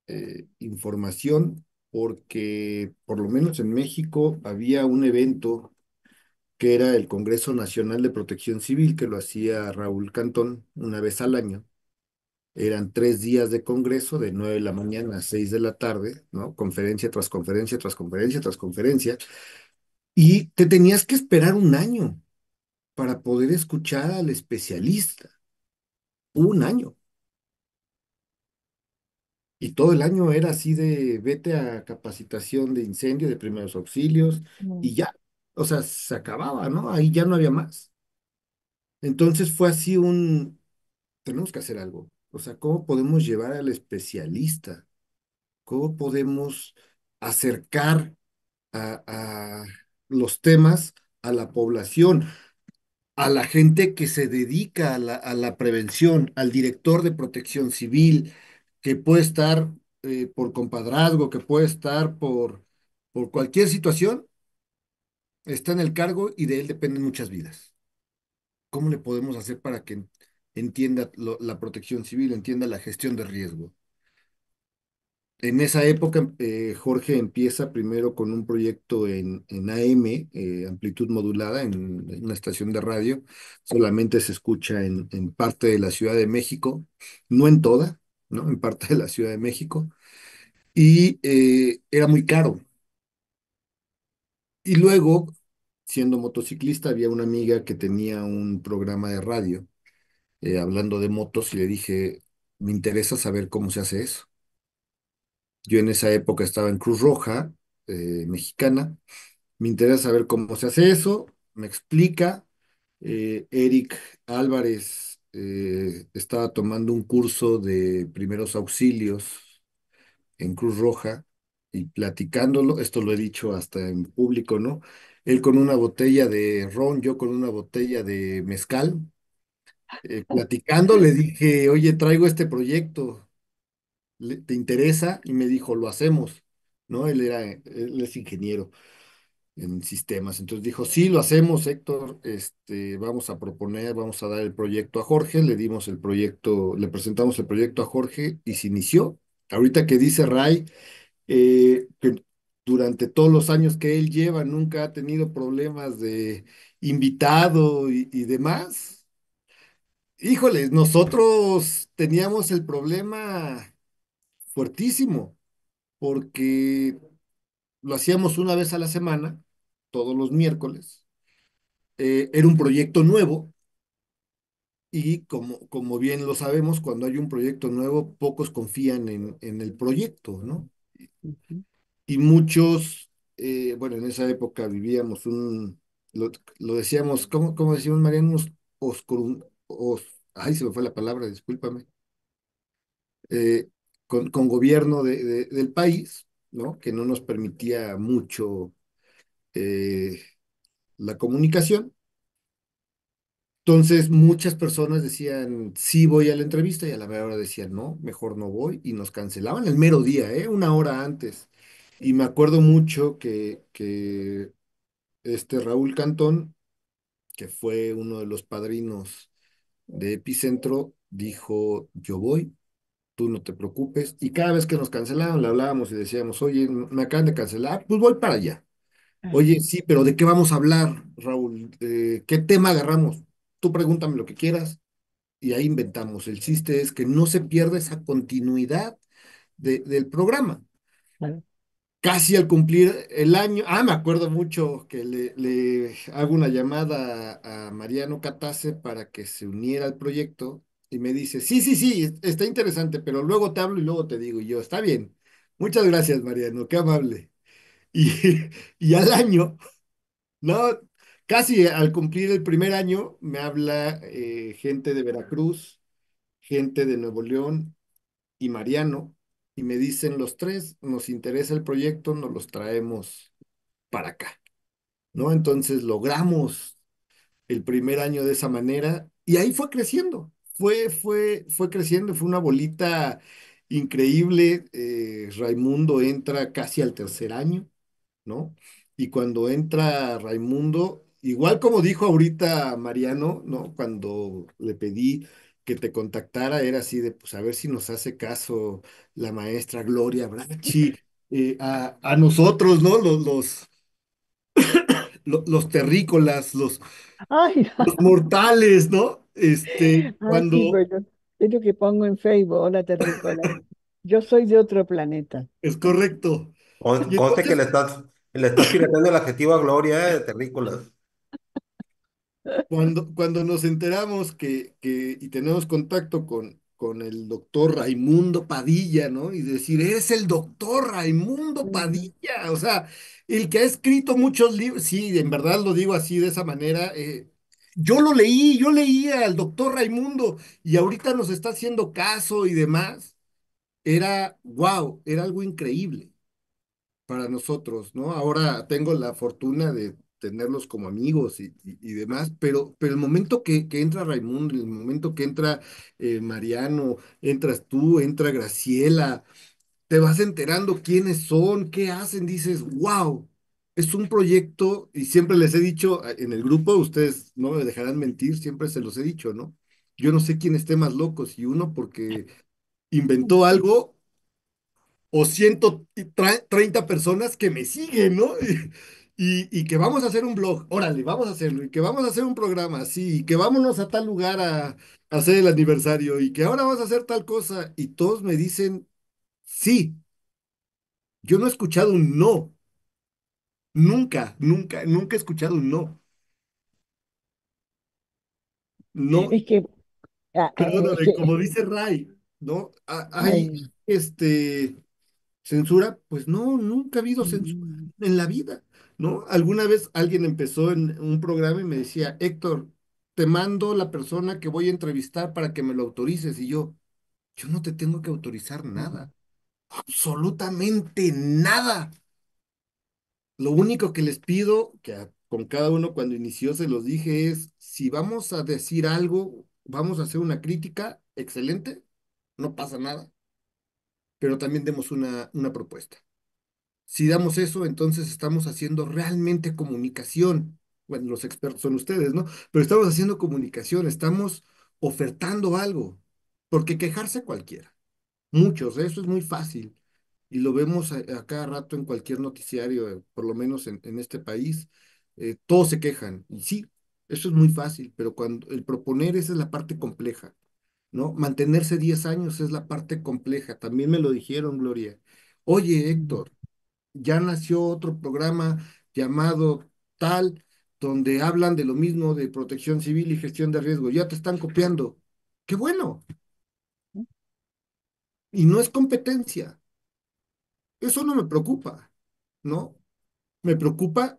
eh, información, porque por lo menos en México había un evento que era el Congreso Nacional de Protección Civil, que lo hacía Raúl Cantón una vez al año. Eran tres días de congreso, de nueve de la mañana a seis de la tarde, ¿no? Conferencia tras conferencia, tras conferencia, tras conferencia. Y te tenías que esperar un año para poder escuchar al especialista. Un año. Y todo el año era así de vete a capacitación de incendio, de primeros auxilios, Mm. y ya. O sea, se acababa, ¿no? Ahí ya no había más. Entonces fue así un, tenemos que hacer algo. O sea, ¿cómo podemos llevar al especialista? ¿Cómo podemos acercar a, a los temas a la población, a la gente que se dedica a la, a la prevención, al director de protección civil, que puede estar eh, por compadrazgo, que puede estar por, por cualquier situación, está en el cargo y de él dependen muchas vidas? ¿Cómo le podemos hacer para que entienda lo- la protección civil, entienda la gestión de riesgo? En esa época, eh, Jorge empieza primero con un proyecto en, en A M, eh, amplitud modulada, en, en una estación de radio. Solamente se escucha en, en parte de la Ciudad de México, no en toda, ¿no? En parte de la Ciudad de México. Y eh, era muy caro. Y luego, siendo motociclista, había una amiga que tenía un programa de radio eh, hablando de motos y le dije, me interesa saber cómo se hace eso. Yo en esa época estaba en Cruz Roja, eh, mexicana. Me interesa saber cómo se hace eso. Me explica. Eh, Eric Álvarez eh, estaba tomando un curso de primeros auxilios en Cruz Roja y platicándolo, esto lo he dicho hasta en público, ¿no? Él con una botella de ron, yo con una botella de mezcal. Eh, platicando le dije, oye, traigo este proyecto. ¿Te interesa? Y me dijo, lo hacemos, ¿no? Él era, él es ingeniero en sistemas, entonces dijo, sí, lo hacemos, Héctor, este, vamos a proponer, vamos a dar el proyecto a Jorge, le dimos el proyecto, le presentamos el proyecto a Jorge y se inició. Ahorita que dice Ray, eh, que durante todos los años que él lleva nunca ha tenido problemas de invitado y, y demás. Híjoles, nosotros teníamos el problema fuertísimo, porque lo hacíamos una vez a la semana, todos los miércoles, eh, era un proyecto nuevo, y como, como bien lo sabemos, cuando hay un proyecto nuevo, pocos confían en, en el proyecto, ¿no? Uh-huh. Y muchos, eh, bueno, en esa época vivíamos un, lo, lo decíamos, ¿cómo, cómo decíamos, Mariano? Oscuro, os, ay, se me fue la palabra, discúlpame. Eh, Con, con gobierno de, de, del país, ¿no? Que no nos permitía mucho eh, la comunicación. Entonces muchas personas decían, sí voy a la entrevista, y a la mera hora decían, no, mejor no voy, y nos cancelaban el mero día, ¿eh? Una hora antes. Y me acuerdo mucho que, que este Raúl Cantón, que fue uno de los padrinos de Epicentro, dijo, yo voy, tú no te preocupes, y cada vez que nos cancelaban, le hablábamos y decíamos, oye, me acaban de cancelar, pues voy para allá. Oye, sí, pero ¿de qué vamos a hablar, Raúl? Eh, ¿qué tema agarramos? Tú pregúntame lo que quieras, y ahí inventamos. El chiste es que no se pierda esa continuidad de, del programa. Bueno. Casi al cumplir el año, ah, me acuerdo mucho que le, le hago una llamada a, a Mariano Katase para que se uniera al proyecto, y me dice, sí, sí, sí, está interesante, pero luego te hablo y luego te digo. Y yo, está bien. Muchas gracias, Mariano, qué amable. Y, y al año, no, casi al cumplir el primer año, me habla eh, gente de Veracruz, gente de Nuevo León y Mariano, y me dicen los tres, nos interesa el proyecto, nos los traemos para acá, ¿no? Entonces logramos el primer año de esa manera, y ahí fue creciendo. Fue, fue, fue creciendo, fue una bolita increíble. Eh, Raymundo entra casi al tercer año, ¿no? Y cuando entra Raymundo, igual como dijo ahorita Mariano, ¿no? Cuando le pedí que te contactara, era así de, pues a ver si nos hace caso la maestra Gloria Bratschi, eh, a, a nosotros, ¿no? Los, los, los, los terrícolas, los, Ay, no. los mortales, ¿no? Este, cuando... Ay, sí, bueno, es lo que pongo en Facebook, hola terrícola. Yo soy de otro planeta. Es correcto. Con, conste entonces... que le estás, le estás piratando el adjetivo a Gloria, eh, terrícola. Cuando, cuando nos enteramos que, que y tenemos contacto con, con el doctor Raymundo Padilla, ¿no? Y decir, es el doctor Raymundo Padilla, o sea, el que ha escrito muchos libros, sí, en verdad lo digo así, de esa manera, eh, yo lo leí, yo leía al doctor Raymundo y ahorita nos está haciendo caso y demás. Era, wow, era algo increíble para nosotros, ¿no? Ahora tengo la fortuna de tenerlos como amigos y, y, y demás, pero, pero el momento que, que entra Raymundo, el momento que entra eh, Mariano, entras tú, entra Graciela, te vas enterando quiénes son, qué hacen, dices, wow. Es un proyecto, y siempre les he dicho en el grupo, ustedes no me dejarán mentir, siempre se los he dicho, ¿no? Yo no sé quién esté más loco, si uno porque inventó algo o ciento treinta personas que me siguen, ¿no? Y, y que vamos a hacer un blog, órale, vamos a hacerlo, y que vamos a hacer un programa, sí, y que vámonos a tal lugar a, a hacer el aniversario, y que ahora vas a hacer tal cosa, y todos me dicen, sí. Yo no he escuchado un no. Nunca, nunca, nunca he escuchado un no. No, Es que, ah, perdóname, es que- como dice Ray, ¿no? Ah, Hay ay, este censura, pues no, nunca ha habido censura mm, en la vida, ¿no? Alguna vez alguien empezó en un programa y me decía, Héctor, te mando la persona que voy a entrevistar para que me lo autorices. Y yo, yo no te tengo que autorizar nada, absolutamente nada. Lo único que les pido, que a- con cada uno cuando inició se los dije, es si vamos a decir algo, vamos a hacer una crítica, excelente, no pasa nada, pero también demos una, una propuesta. Si damos eso, entonces estamos haciendo realmente comunicación. Bueno, los expertos son ustedes, ¿no? Pero estamos haciendo comunicación, estamos ofertando algo, porque quejarse cualquiera, muchos, eso es muy fácil. Y lo vemos a, a cada rato en cualquier noticiario, eh, por lo menos en, en este país, eh, todos se quejan. Y sí, eso es muy fácil, pero cuando el proponer, esa es la parte compleja, ¿no? Mantenerse diez años es la parte compleja. También me lo dijeron, Gloria. Oye, Héctor, ya nació otro programa llamado tal, donde hablan de lo mismo de protección civil y gestión de riesgo. Ya te están copiando. ¡Qué bueno! Y no es competencia. Eso no me preocupa, ¿no? Me preocupa,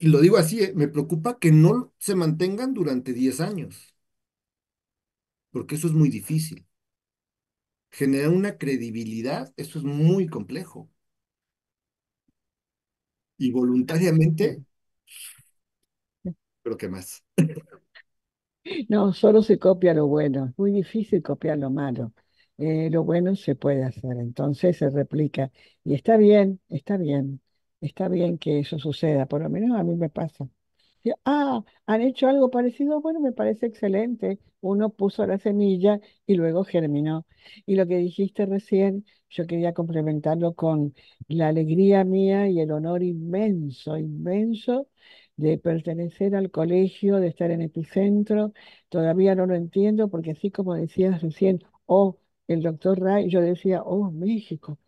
y lo digo así, ¿eh? Me preocupa que no se mantengan durante diez años, porque eso es muy difícil. Generar una credibilidad, eso es muy complejo. Y voluntariamente, pero ¿qué más? no, solo se copia lo bueno, es muy difícil copiar lo malo. Eh, lo bueno se puede hacer, entonces se replica. Y está bien, está bien, está bien que eso suceda, por lo menos a mí me pasa. Yo, ah, han hecho algo parecido, bueno, me parece excelente. Uno puso la semilla y luego germinó. Y lo que dijiste recién, yo quería complementarlo con la alegría mía y el honor inmenso, inmenso de pertenecer al colegio, de estar en Epicentro. Todavía no lo entiendo porque así como decías recién, oh, el doctor Ray, yo decía, oh, México,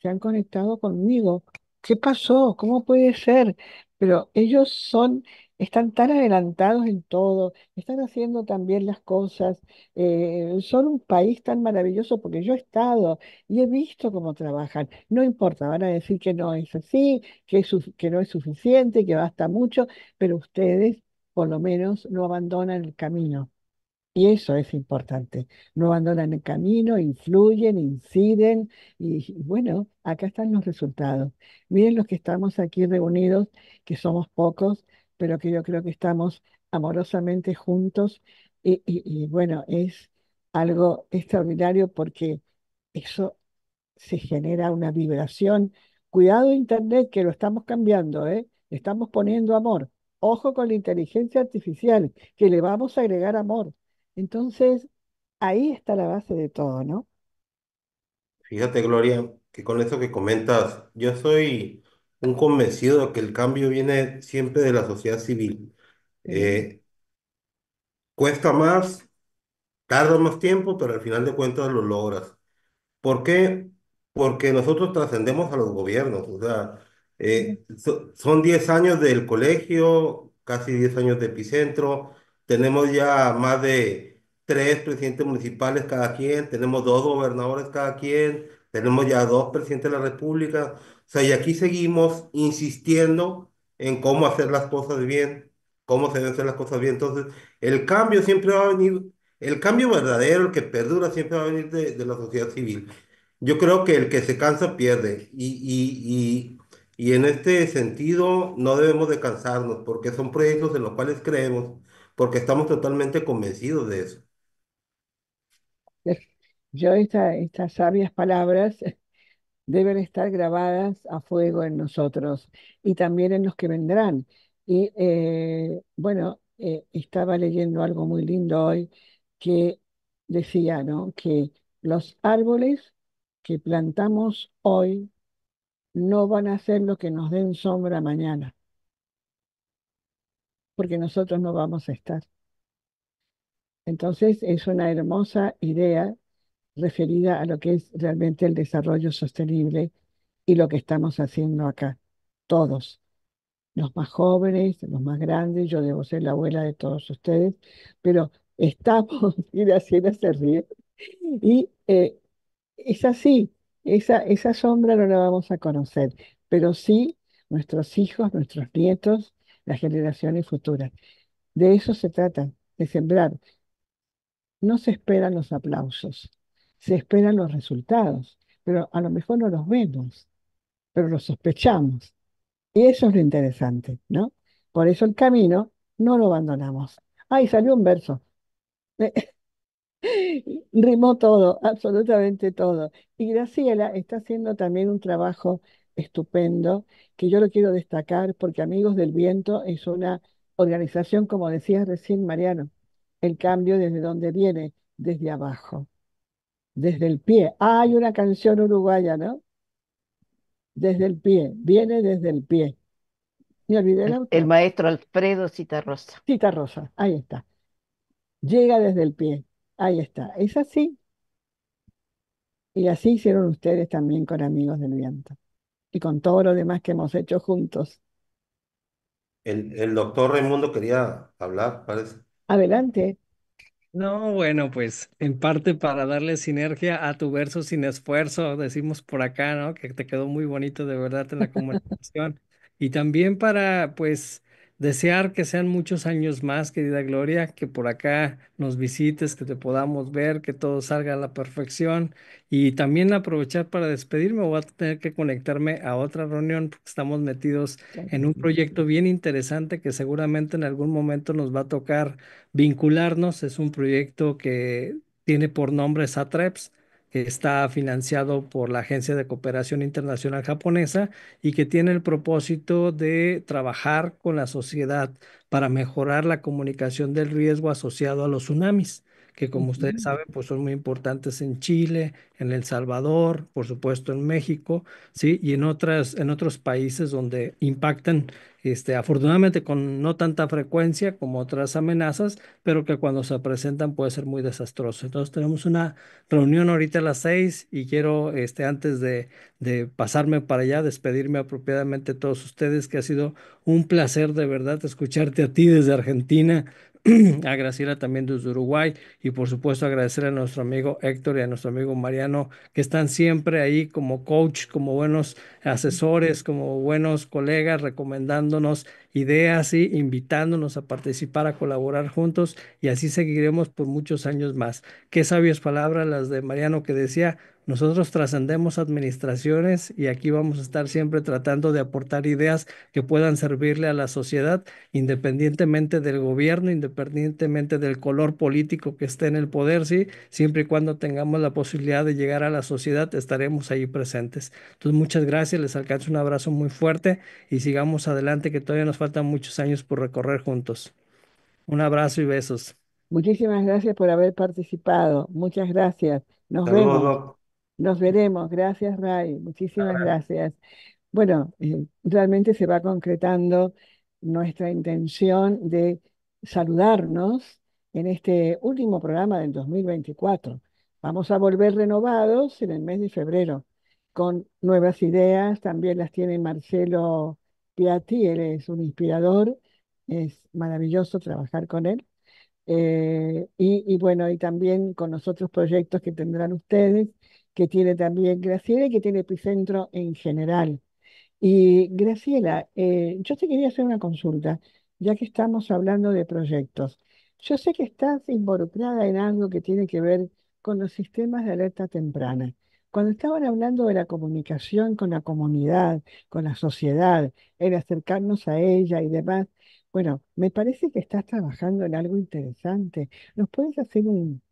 se han conectado conmigo. ¿Qué pasó? ¿Cómo puede ser? Pero ellos son están tan adelantados en todo, están haciendo también las cosas, eh, son un país tan maravilloso porque yo he estado y he visto cómo trabajan. No importa, van a decir que no es así, que, es su- que no es suficiente, que basta mucho, pero ustedes por lo menos no abandonan el camino. Y eso es importante. No abandonan el camino, influyen, inciden y bueno, acá están los resultados. Miren los que estamos aquí reunidos, que somos pocos, pero que yo creo que estamos amorosamente juntos y, y y, bueno, es algo extraordinario porque eso se genera una vibración. Cuidado Internet, que lo estamos cambiando, ¿eh? Le estamos poniendo amor. Ojo con la inteligencia artificial, que le vamos a agregar amor. Entonces, ahí está la base de todo, ¿no? Fíjate, Gloria, que con eso que comentas, yo soy un convencido de que el cambio viene siempre de la sociedad civil. Sí, Eh, Cuesta más, tarda más tiempo, pero al final de cuentas lo logras. ¿Por qué? Porque nosotros trascendemos a los gobiernos, o sea, sí, eh, so- son diez años del colegio, casi diez años de Epicentro, tenemos ya más de tres presidentes municipales cada quien, tenemos dos gobernadores cada quien, tenemos ya dos presidentes de la República, o sea, y aquí seguimos insistiendo en cómo hacer las cosas bien, cómo se deben hacer las cosas bien. Entonces, el cambio siempre va a venir, el cambio verdadero, el que perdura, siempre va a venir de de la sociedad civil. Yo creo que el que se cansa pierde y, y, y, y en este sentido no debemos de cansarnos porque son proyectos en los cuales creemos, porque estamos totalmente convencidos de eso. Es- Yo esta- estas sabias palabras deben estar grabadas a fuego en nosotros y también en los que vendrán. Y eh, bueno, eh, estaba leyendo algo muy lindo hoy que decía, ¿no? Que los árboles que plantamos hoy no van a ser los que nos den sombra mañana, porque nosotros no vamos a estar. Entonces es una hermosa idea referida a lo que es realmente el desarrollo sostenible y lo que estamos haciendo acá, todos, los más jóvenes, los más grandes, yo debo ser la abuela de todos ustedes, pero estamos, y Graciela se ríe, y eh, es así, esa, esa sombra no la vamos a conocer, pero sí nuestros hijos, nuestros nietos, las generaciones futuras. De eso se trata, de sembrar. No se esperan los aplausos, se esperan los resultados, pero a lo mejor no los vemos, pero los sospechamos. Y eso es lo interesante, ¿no? Por eso el camino no lo abandonamos. ¡Ay, salió un verso! Rimó todo, absolutamente todo. Y Graciela está haciendo también un trabajo estupendo, que yo lo quiero destacar porque Amigos del Viento es una organización, como decías recién, Mariano, el cambio desde donde viene, desde abajo, desde el pie. Ah, hay una canción uruguaya, ¿no? Desde el pie, viene desde el pie. Me olvidé el, el maestro Alfredo Citarrosa. Citarrosa, ahí está. Llega desde el pie, ahí está. Es así. Y así hicieron ustedes también con Amigos del Viento. Y con todo lo demás que hemos hecho juntos. El, el doctor Raymundo quería hablar, parece. Adelante. No, bueno, pues en parte para darle sinergia a tu verso sin esfuerzo, decimos por acá, ¿no? Que te quedó muy bonito de verdad en la comunicación. Y también para, pues, desear que sean muchos años más, querida Gloria, que por acá nos visites, que te podamos ver, que todo salga a la perfección. Y también aprovechar para despedirme, voy a tener que conectarme a otra reunión porque estamos metidos en un proyecto bien interesante que seguramente en algún momento nos va a tocar vincularnos. Es un proyecto que tiene por nombre SATREPS, que está financiado por la Agencia de Cooperación Internacional Japonesa y que tiene el propósito de trabajar con la sociedad para mejorar la comunicación del riesgo asociado a los tsunamis, que como ustedes saben, pues son muy importantes en Chile, en El Salvador, por supuesto en México, ¿sí? Y en, otras, en otros países donde impactan, este, afortunadamente con no tanta frecuencia como otras amenazas, pero que cuando se presentan puede ser muy desastroso. Entonces tenemos una reunión ahorita a las seis y quiero, este, antes de, de pasarme para allá, despedirme apropiadamente de todos ustedes, que ha sido un placer de verdad escucharte a ti desde Argentina, a Graciela también desde Uruguay y por supuesto agradecer a nuestro amigo Héctor y a nuestro amigo Mariano que están siempre ahí como coach, como buenos asesores, como buenos colegas, recomendándonos ideas y invitándonos a participar, a colaborar juntos y así seguiremos por muchos años más. Qué sabias palabras las de Mariano que decía, nosotros trascendemos administraciones y aquí vamos a estar siempre tratando de aportar ideas que puedan servirle a la sociedad independientemente del gobierno, independientemente del color político que esté en el poder, ¿sí? Siempre y cuando tengamos la posibilidad de llegar a la sociedad estaremos ahí presentes. Entonces muchas gracias, les alcanzo un abrazo muy fuerte y sigamos adelante que todavía nos faltan muchos años por recorrer juntos. Un abrazo y besos. Muchísimas gracias por haber participado. Muchas gracias. Nos Saludos. vemos. Nos veremos. Gracias, Ray. Muchísimas Saludos. gracias. Bueno, eh, realmente se va concretando nuestra intención de saludarnos en este último programa del dos mil veinticuatro. Vamos a volver renovados en el mes de febrero con nuevas ideas. También las tiene Marcelo Piatti, él es un inspirador, es maravilloso trabajar con él. Eh, y, y bueno, y también con los otros proyectos que tendrán ustedes, que tiene también Graciela y que tiene Epicentro en general. Y Graciela, eh, yo te quería hacer una consulta, ya que estamos hablando de proyectos. Yo sé que estás involucrada en algo que tiene que ver con los sistemas de alerta temprana. Cuando estaban hablando de la comunicación con la comunidad, con la sociedad, el acercarnos a ella y demás, bueno, me parece que estás trabajando en algo interesante. ¿Nos puedes hacer un,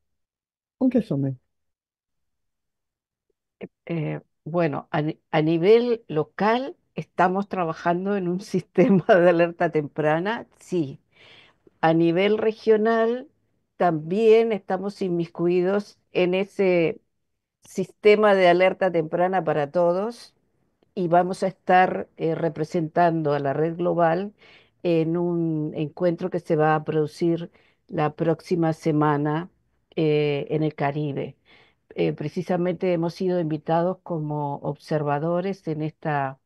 un resumen? Eh, bueno, a, a nivel local estamos trabajando en un sistema de alerta temprana, sí. A nivel regional también estamos inmiscuidos en ese sistema de alerta temprana para todos, y vamos a estar eh, representando a la red global en un encuentro que se va a producir la próxima semana eh, en el Caribe. Eh, precisamente hemos sido invitados como observadores en esta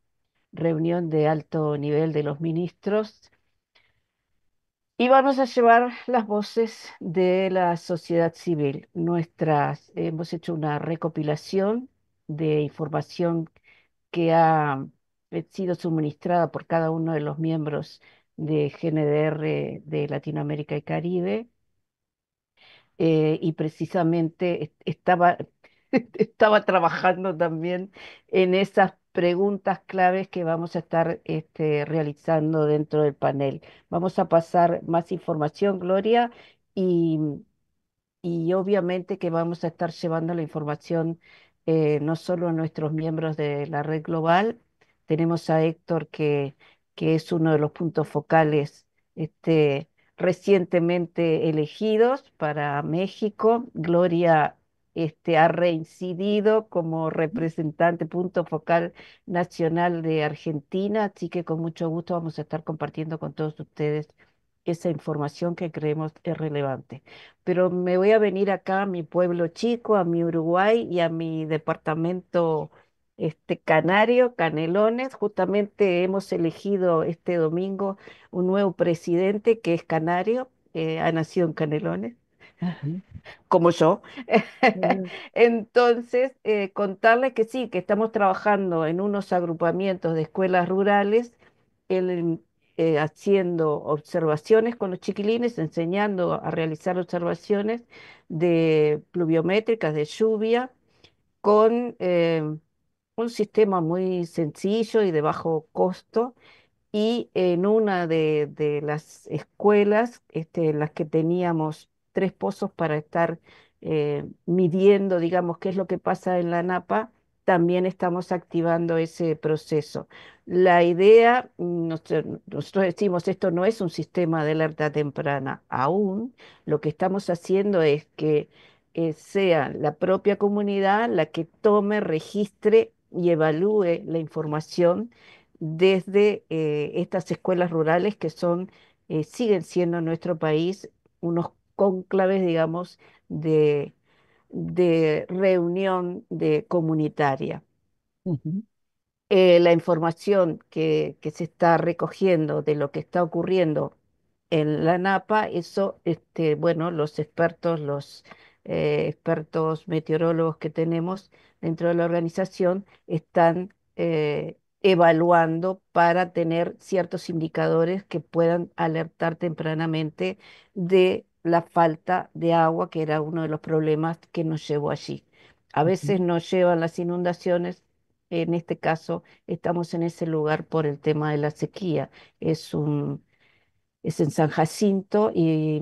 reunión de alto nivel de los ministros y vamos a llevar las voces de la sociedad civil. Nuestras, hemos hecho una recopilación de información que ha sido suministrada por cada uno de los miembros de G N D R de Latinoamérica y Caribe. Eh, y precisamente estaba, estaba trabajando también en esas preguntas claves que vamos a estar este, realizando dentro del panel. Vamos a pasar más información, Gloria, y, y obviamente que vamos a estar llevando la información eh, no solo a nuestros miembros de la red global. Tenemos a Héctor, que, que es uno de los puntos focales este, recientemente elegidos para México. Gloria este, ha reincidido como representante, punto focal nacional de Argentina, así que con mucho gusto vamos a estar compartiendo con todos ustedes esa información que creemos es relevante. Pero me voy a venir acá a mi pueblo chico, a mi Uruguay y a mi departamento este canario, Canelones. Justamente hemos elegido este domingo un nuevo presidente que es canario, eh, ha nacido en Canelones, uh-huh, como yo. Uh-huh. Entonces, eh, contarles que sí, que estamos trabajando en unos agrupamientos de escuelas rurales, el, eh, haciendo observaciones con los chiquilines, enseñando a realizar observaciones de pluviométricas, de lluvia, con... Eh, un sistema muy sencillo y de bajo costo, y en una de, de las escuelas este, en las que teníamos tres pozos para estar eh, midiendo, digamos, qué es lo que pasa en la napa, también estamos activando ese proceso. La idea, nosotros decimos, esto no es un sistema de alerta temprana aún, lo que estamos haciendo es que eh, sea la propia comunidad la que tome, registre y evalúe la información desde eh, estas escuelas rurales que son, eh, siguen siendo en nuestro país unos cónclaves, digamos, de, de reunión de comunitaria. Uh-huh. Eh, la información que, que se está recogiendo de lo que está ocurriendo en la napa, eso, este, bueno, los expertos, los eh, expertos meteorólogos que tenemos dentro de la organización están eh, evaluando para tener ciertos indicadores que puedan alertar tempranamente de la falta de agua, que era uno de los problemas que nos llevó allí. A veces nos llevan las inundaciones, en este caso estamos en ese lugar por el tema de la sequía. Es, un, es en San Jacinto y...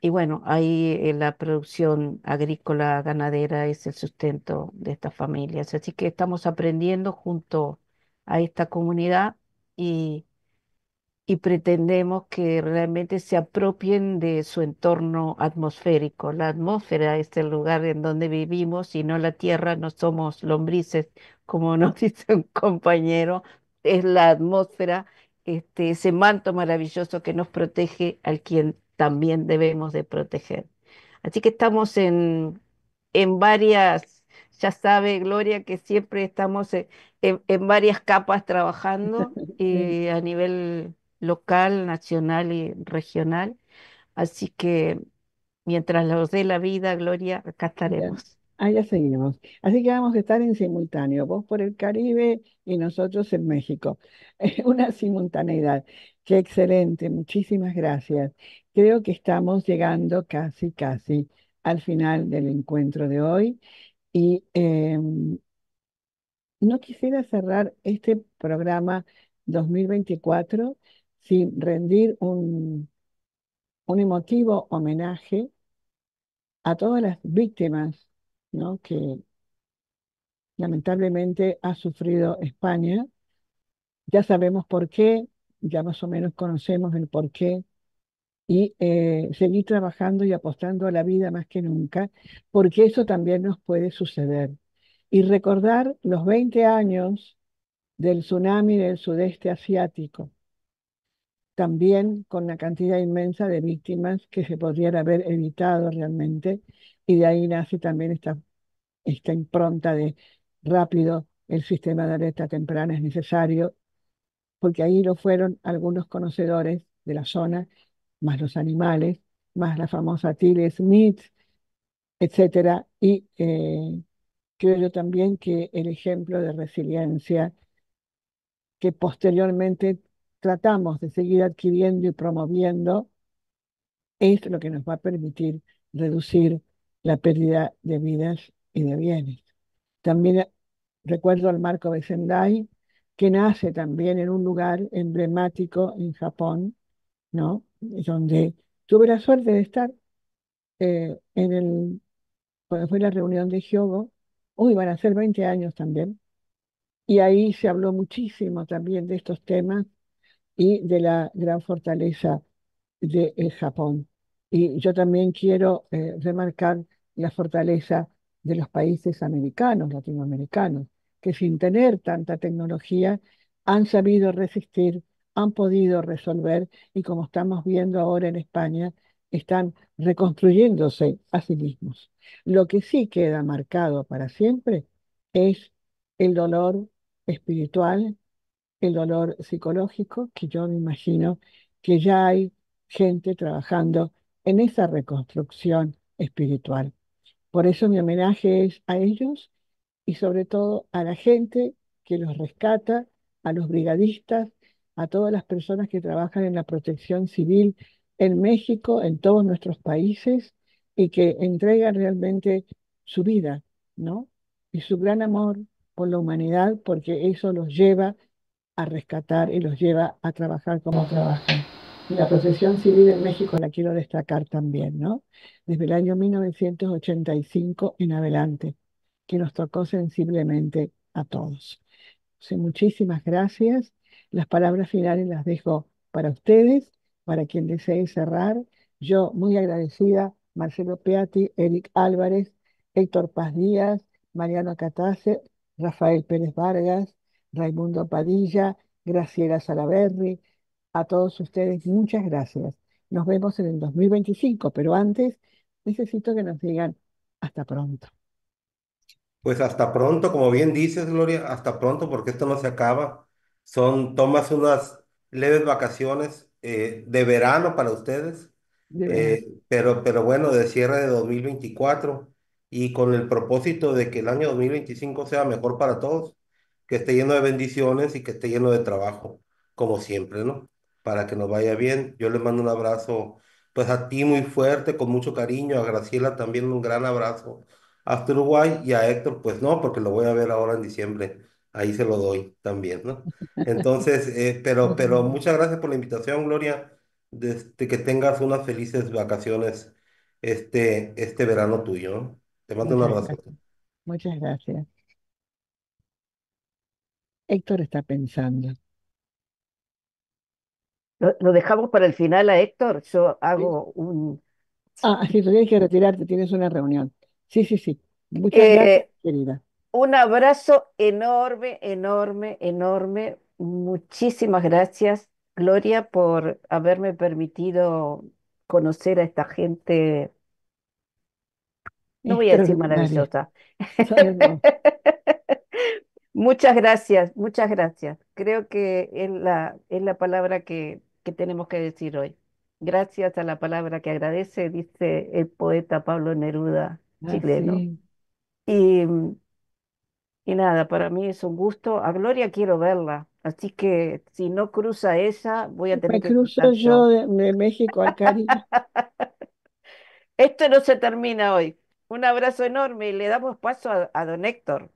Y bueno, ahí eh, la producción agrícola ganadera es el sustento de estas familias. Así que estamos aprendiendo junto a esta comunidad y, y pretendemos que realmente se apropien de su entorno atmosférico. La atmósfera es el lugar en donde vivimos y no la tierra, no somos lombrices, como nos dice un compañero, es la atmósfera, este, ese manto maravilloso que nos protege al quien también debemos de proteger. Así que estamos en, en varias, ya sabe Gloria que siempre estamos en, en, en varias capas trabajando eh, a nivel local, nacional y regional. Así que mientras nos dé la vida, Gloria, acá estaremos. Ah, ya seguimos. Así que vamos a estar en simultáneo, vos por el Caribe y nosotros en México. Una simultaneidad. Qué excelente, muchísimas gracias. Creo que estamos llegando casi, casi al final del encuentro de hoy. Y eh, no quisiera cerrar este programa dos mil veinticuatro sin rendir un, un emotivo homenaje a todas las víctimas, ¿no?, que lamentablemente ha sufrido España. Ya sabemos por qué, ya más o menos conocemos el por qué, y eh, seguir trabajando y apostando a la vida más que nunca, porque eso también nos puede suceder. Y recordar los veinte años del tsunami del sudeste asiático, también con la cantidad inmensa de víctimas que se podrían haber evitado realmente, y de ahí nace también esta, esta impronta de rápido, el sistema de alerta temprana es necesario, porque ahí lo fueron algunos conocedores de la zona, más los animales, más la famosa Tilly Smith, etcétera. Y eh, creo yo también que el ejemplo de resiliencia que posteriormente tratamos de seguir adquiriendo y promoviendo es lo que nos va a permitir reducir la pérdida de vidas y de bienes. También recuerdo al marco de Sendai, que nace también en un lugar emblemático en Japón, ¿no? Donde tuve la suerte de estar eh, en el, cuando fue la reunión de Hyogo, hoy van a ser veinte años también, y ahí se habló muchísimo también de estos temas y de la gran fortaleza de eh, Japón. Y yo también quiero eh, remarcar la fortaleza de los países americanos, latinoamericanos, que sin tener tanta tecnología han sabido resistir, han podido resolver, y como estamos viendo ahora en España, están reconstruyéndose a sí mismos. Lo que sí queda marcado para siempre es el dolor espiritual, el dolor psicológico, que yo me imagino que ya hay gente trabajando en esa reconstrucción espiritual. Por eso mi homenaje es a ellos, y sobre todo a la gente que los rescata, a los brigadistas, a todas las personas que trabajan en la protección civil en México, en todos nuestros países, y que entregan realmente su vida, ¿no? Y su gran amor por la humanidad, porque eso los lleva a rescatar y los lleva a trabajar como trabajan. Y la protección civil en México la quiero destacar también, ¿no? Desde el año mil novecientos ochenta y cinco en adelante, que nos tocó sensiblemente a todos. Entonces, muchísimas gracias. Las palabras finales las dejo para ustedes, para quien desee cerrar. Yo muy agradecida, Marcelo Piatti, Eric Álvarez, Héctor Paz Díaz, Mariano Katase, Rafael Pérez Vargas, Raymundo Padilla, Graciela Salaberri, a todos ustedes muchas gracias. Nos vemos en el dos mil veinticinco, pero antes necesito que nos digan hasta pronto. Pues hasta pronto, como bien dices, Gloria, hasta pronto, porque esto no se acaba. Son, tomas unas leves vacaciones eh, de verano para ustedes, eh, pero, pero bueno, de cierre de dos mil veinticuatro, y con el propósito de que el año dos mil veinticinco sea mejor para todos, que esté lleno de bendiciones y que esté lleno de trabajo, como siempre, ¿no? Para que nos vaya bien. Yo les mando un abrazo, pues a ti muy fuerte, con mucho cariño, a Graciela también un gran abrazo hasta Uruguay, y a Héctor, pues no, porque lo voy a ver ahora en diciembre, ahí se lo doy también, ¿no? Entonces, eh, pero, pero muchas gracias por la invitación, Gloria, desde que tengas unas felices vacaciones este, este verano tuyo, ¿no? Te mando muchas un abrazo. Gracias. Muchas gracias. Héctor está pensando. ¿Lo, lo dejamos para el final a Héctor? Yo hago un... Ah, si tú tienes que retirarte, tienes una reunión. Sí, sí, sí. Muchas eh, gracias, querida. Un abrazo enorme, enorme, enorme. Muchísimas gracias, Gloria, por haberme permitido conocer a esta gente. No voy a decir maravillosa. Muchas gracias, muchas gracias. Creo que es la, es la palabra que, que tenemos que decir hoy. Gracias a la palabra que agradece, dice el poeta Pablo Neruda, chileno. Ah, sí. Y, y nada, para mí es un gusto. A Gloria quiero verla, así que si no cruza ella, voy a tener me que cruzo cruzar yo de, de México al Caribe. Esto no se termina hoy. Un abrazo enorme y le damos paso a, a don Héctor.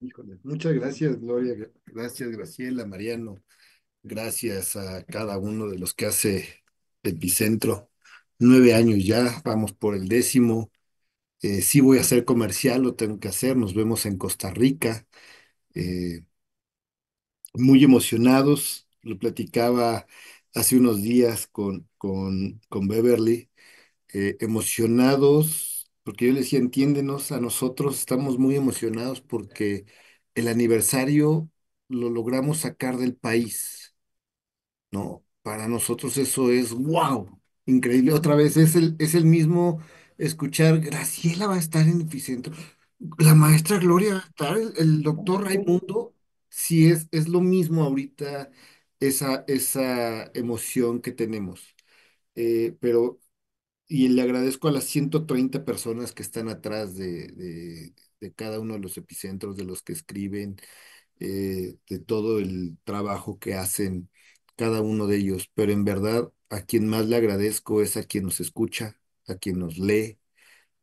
Híjole, muchas gracias, Gloria. Gracias, Graciela, Mariano. Gracias a cada uno de los que hace Epicentro. Nueve años ya, vamos por el décimo. Eh, sí voy a hacer comercial, lo tengo que hacer. Nos vemos en Costa Rica. Eh, muy emocionados. Lo platicaba hace unos días con, con, con Beverly, eh, emocionados, porque yo le decía, entiéndenos a nosotros, estamos muy emocionados porque el aniversario lo logramos sacar del país, ¿no? Para nosotros eso es wow, increíble. Otra vez, es el, es el mismo escuchar, Graciela va a estar en Epicentro, la maestra Gloria va a estar, el, el doctor Raymundo, sí es, es lo mismo ahorita esa, esa emoción que tenemos. Eh, pero, y le agradezco a las ciento treinta personas que están atrás de, de, de cada uno de los epicentros, de los que escriben, eh, de todo el trabajo que hacen cada uno de ellos. Pero en verdad, a quien más le agradezco es a quien nos escucha, a quien nos lee,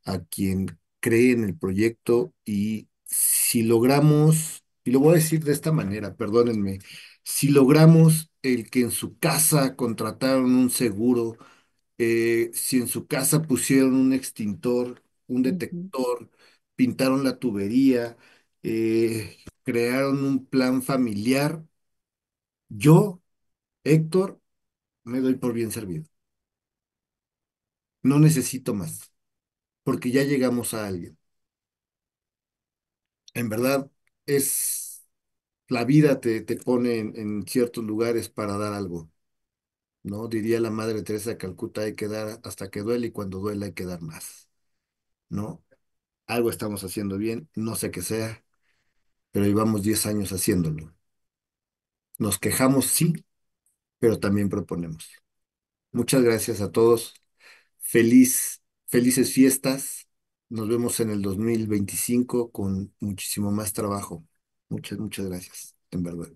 a quien cree en el proyecto. Y si logramos, y lo voy a decir de esta manera, perdónenme, si logramos el que en su casa contrataron un seguro, eh, si en su casa pusieron un extintor, un detector, uh-huh. pintaron la tubería, eh, crearon un plan familiar, yo, Héctor, me doy por bien servido. No necesito más, porque ya llegamos a alguien. En verdad, es la vida te, te pone en, en ciertos lugares para dar algo, ¿no? Diría la Madre Teresa de Calcuta, hay que dar hasta que duele y cuando duele hay que dar más, ¿no? Algo estamos haciendo bien, no sé qué sea, pero llevamos diez años haciéndolo. Nos quejamos, sí, pero también proponemos. Muchas gracias a todos. Feliz, felices fiestas. Nos vemos en el dos mil veinticinco con muchísimo más trabajo. Muchas, muchas gracias, en verdad.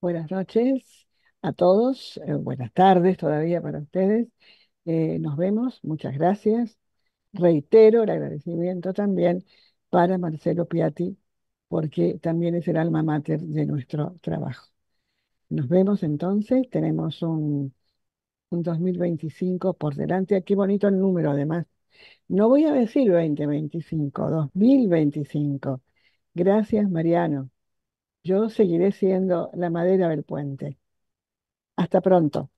Buenas noches a todos. Eh, buenas tardes todavía para ustedes. Eh, nos vemos. Muchas gracias. Reitero el agradecimiento también para Marcelo Piatti, porque también es el alma mater de nuestro trabajo. Nos vemos entonces. Tenemos un, un dos mil veinticinco por delante. Qué bonito el número, además. No voy a decir veinte veinticinco, dos mil veinticinco. Gracias, Mariano. Yo seguiré siendo la madera del puente. Hasta pronto.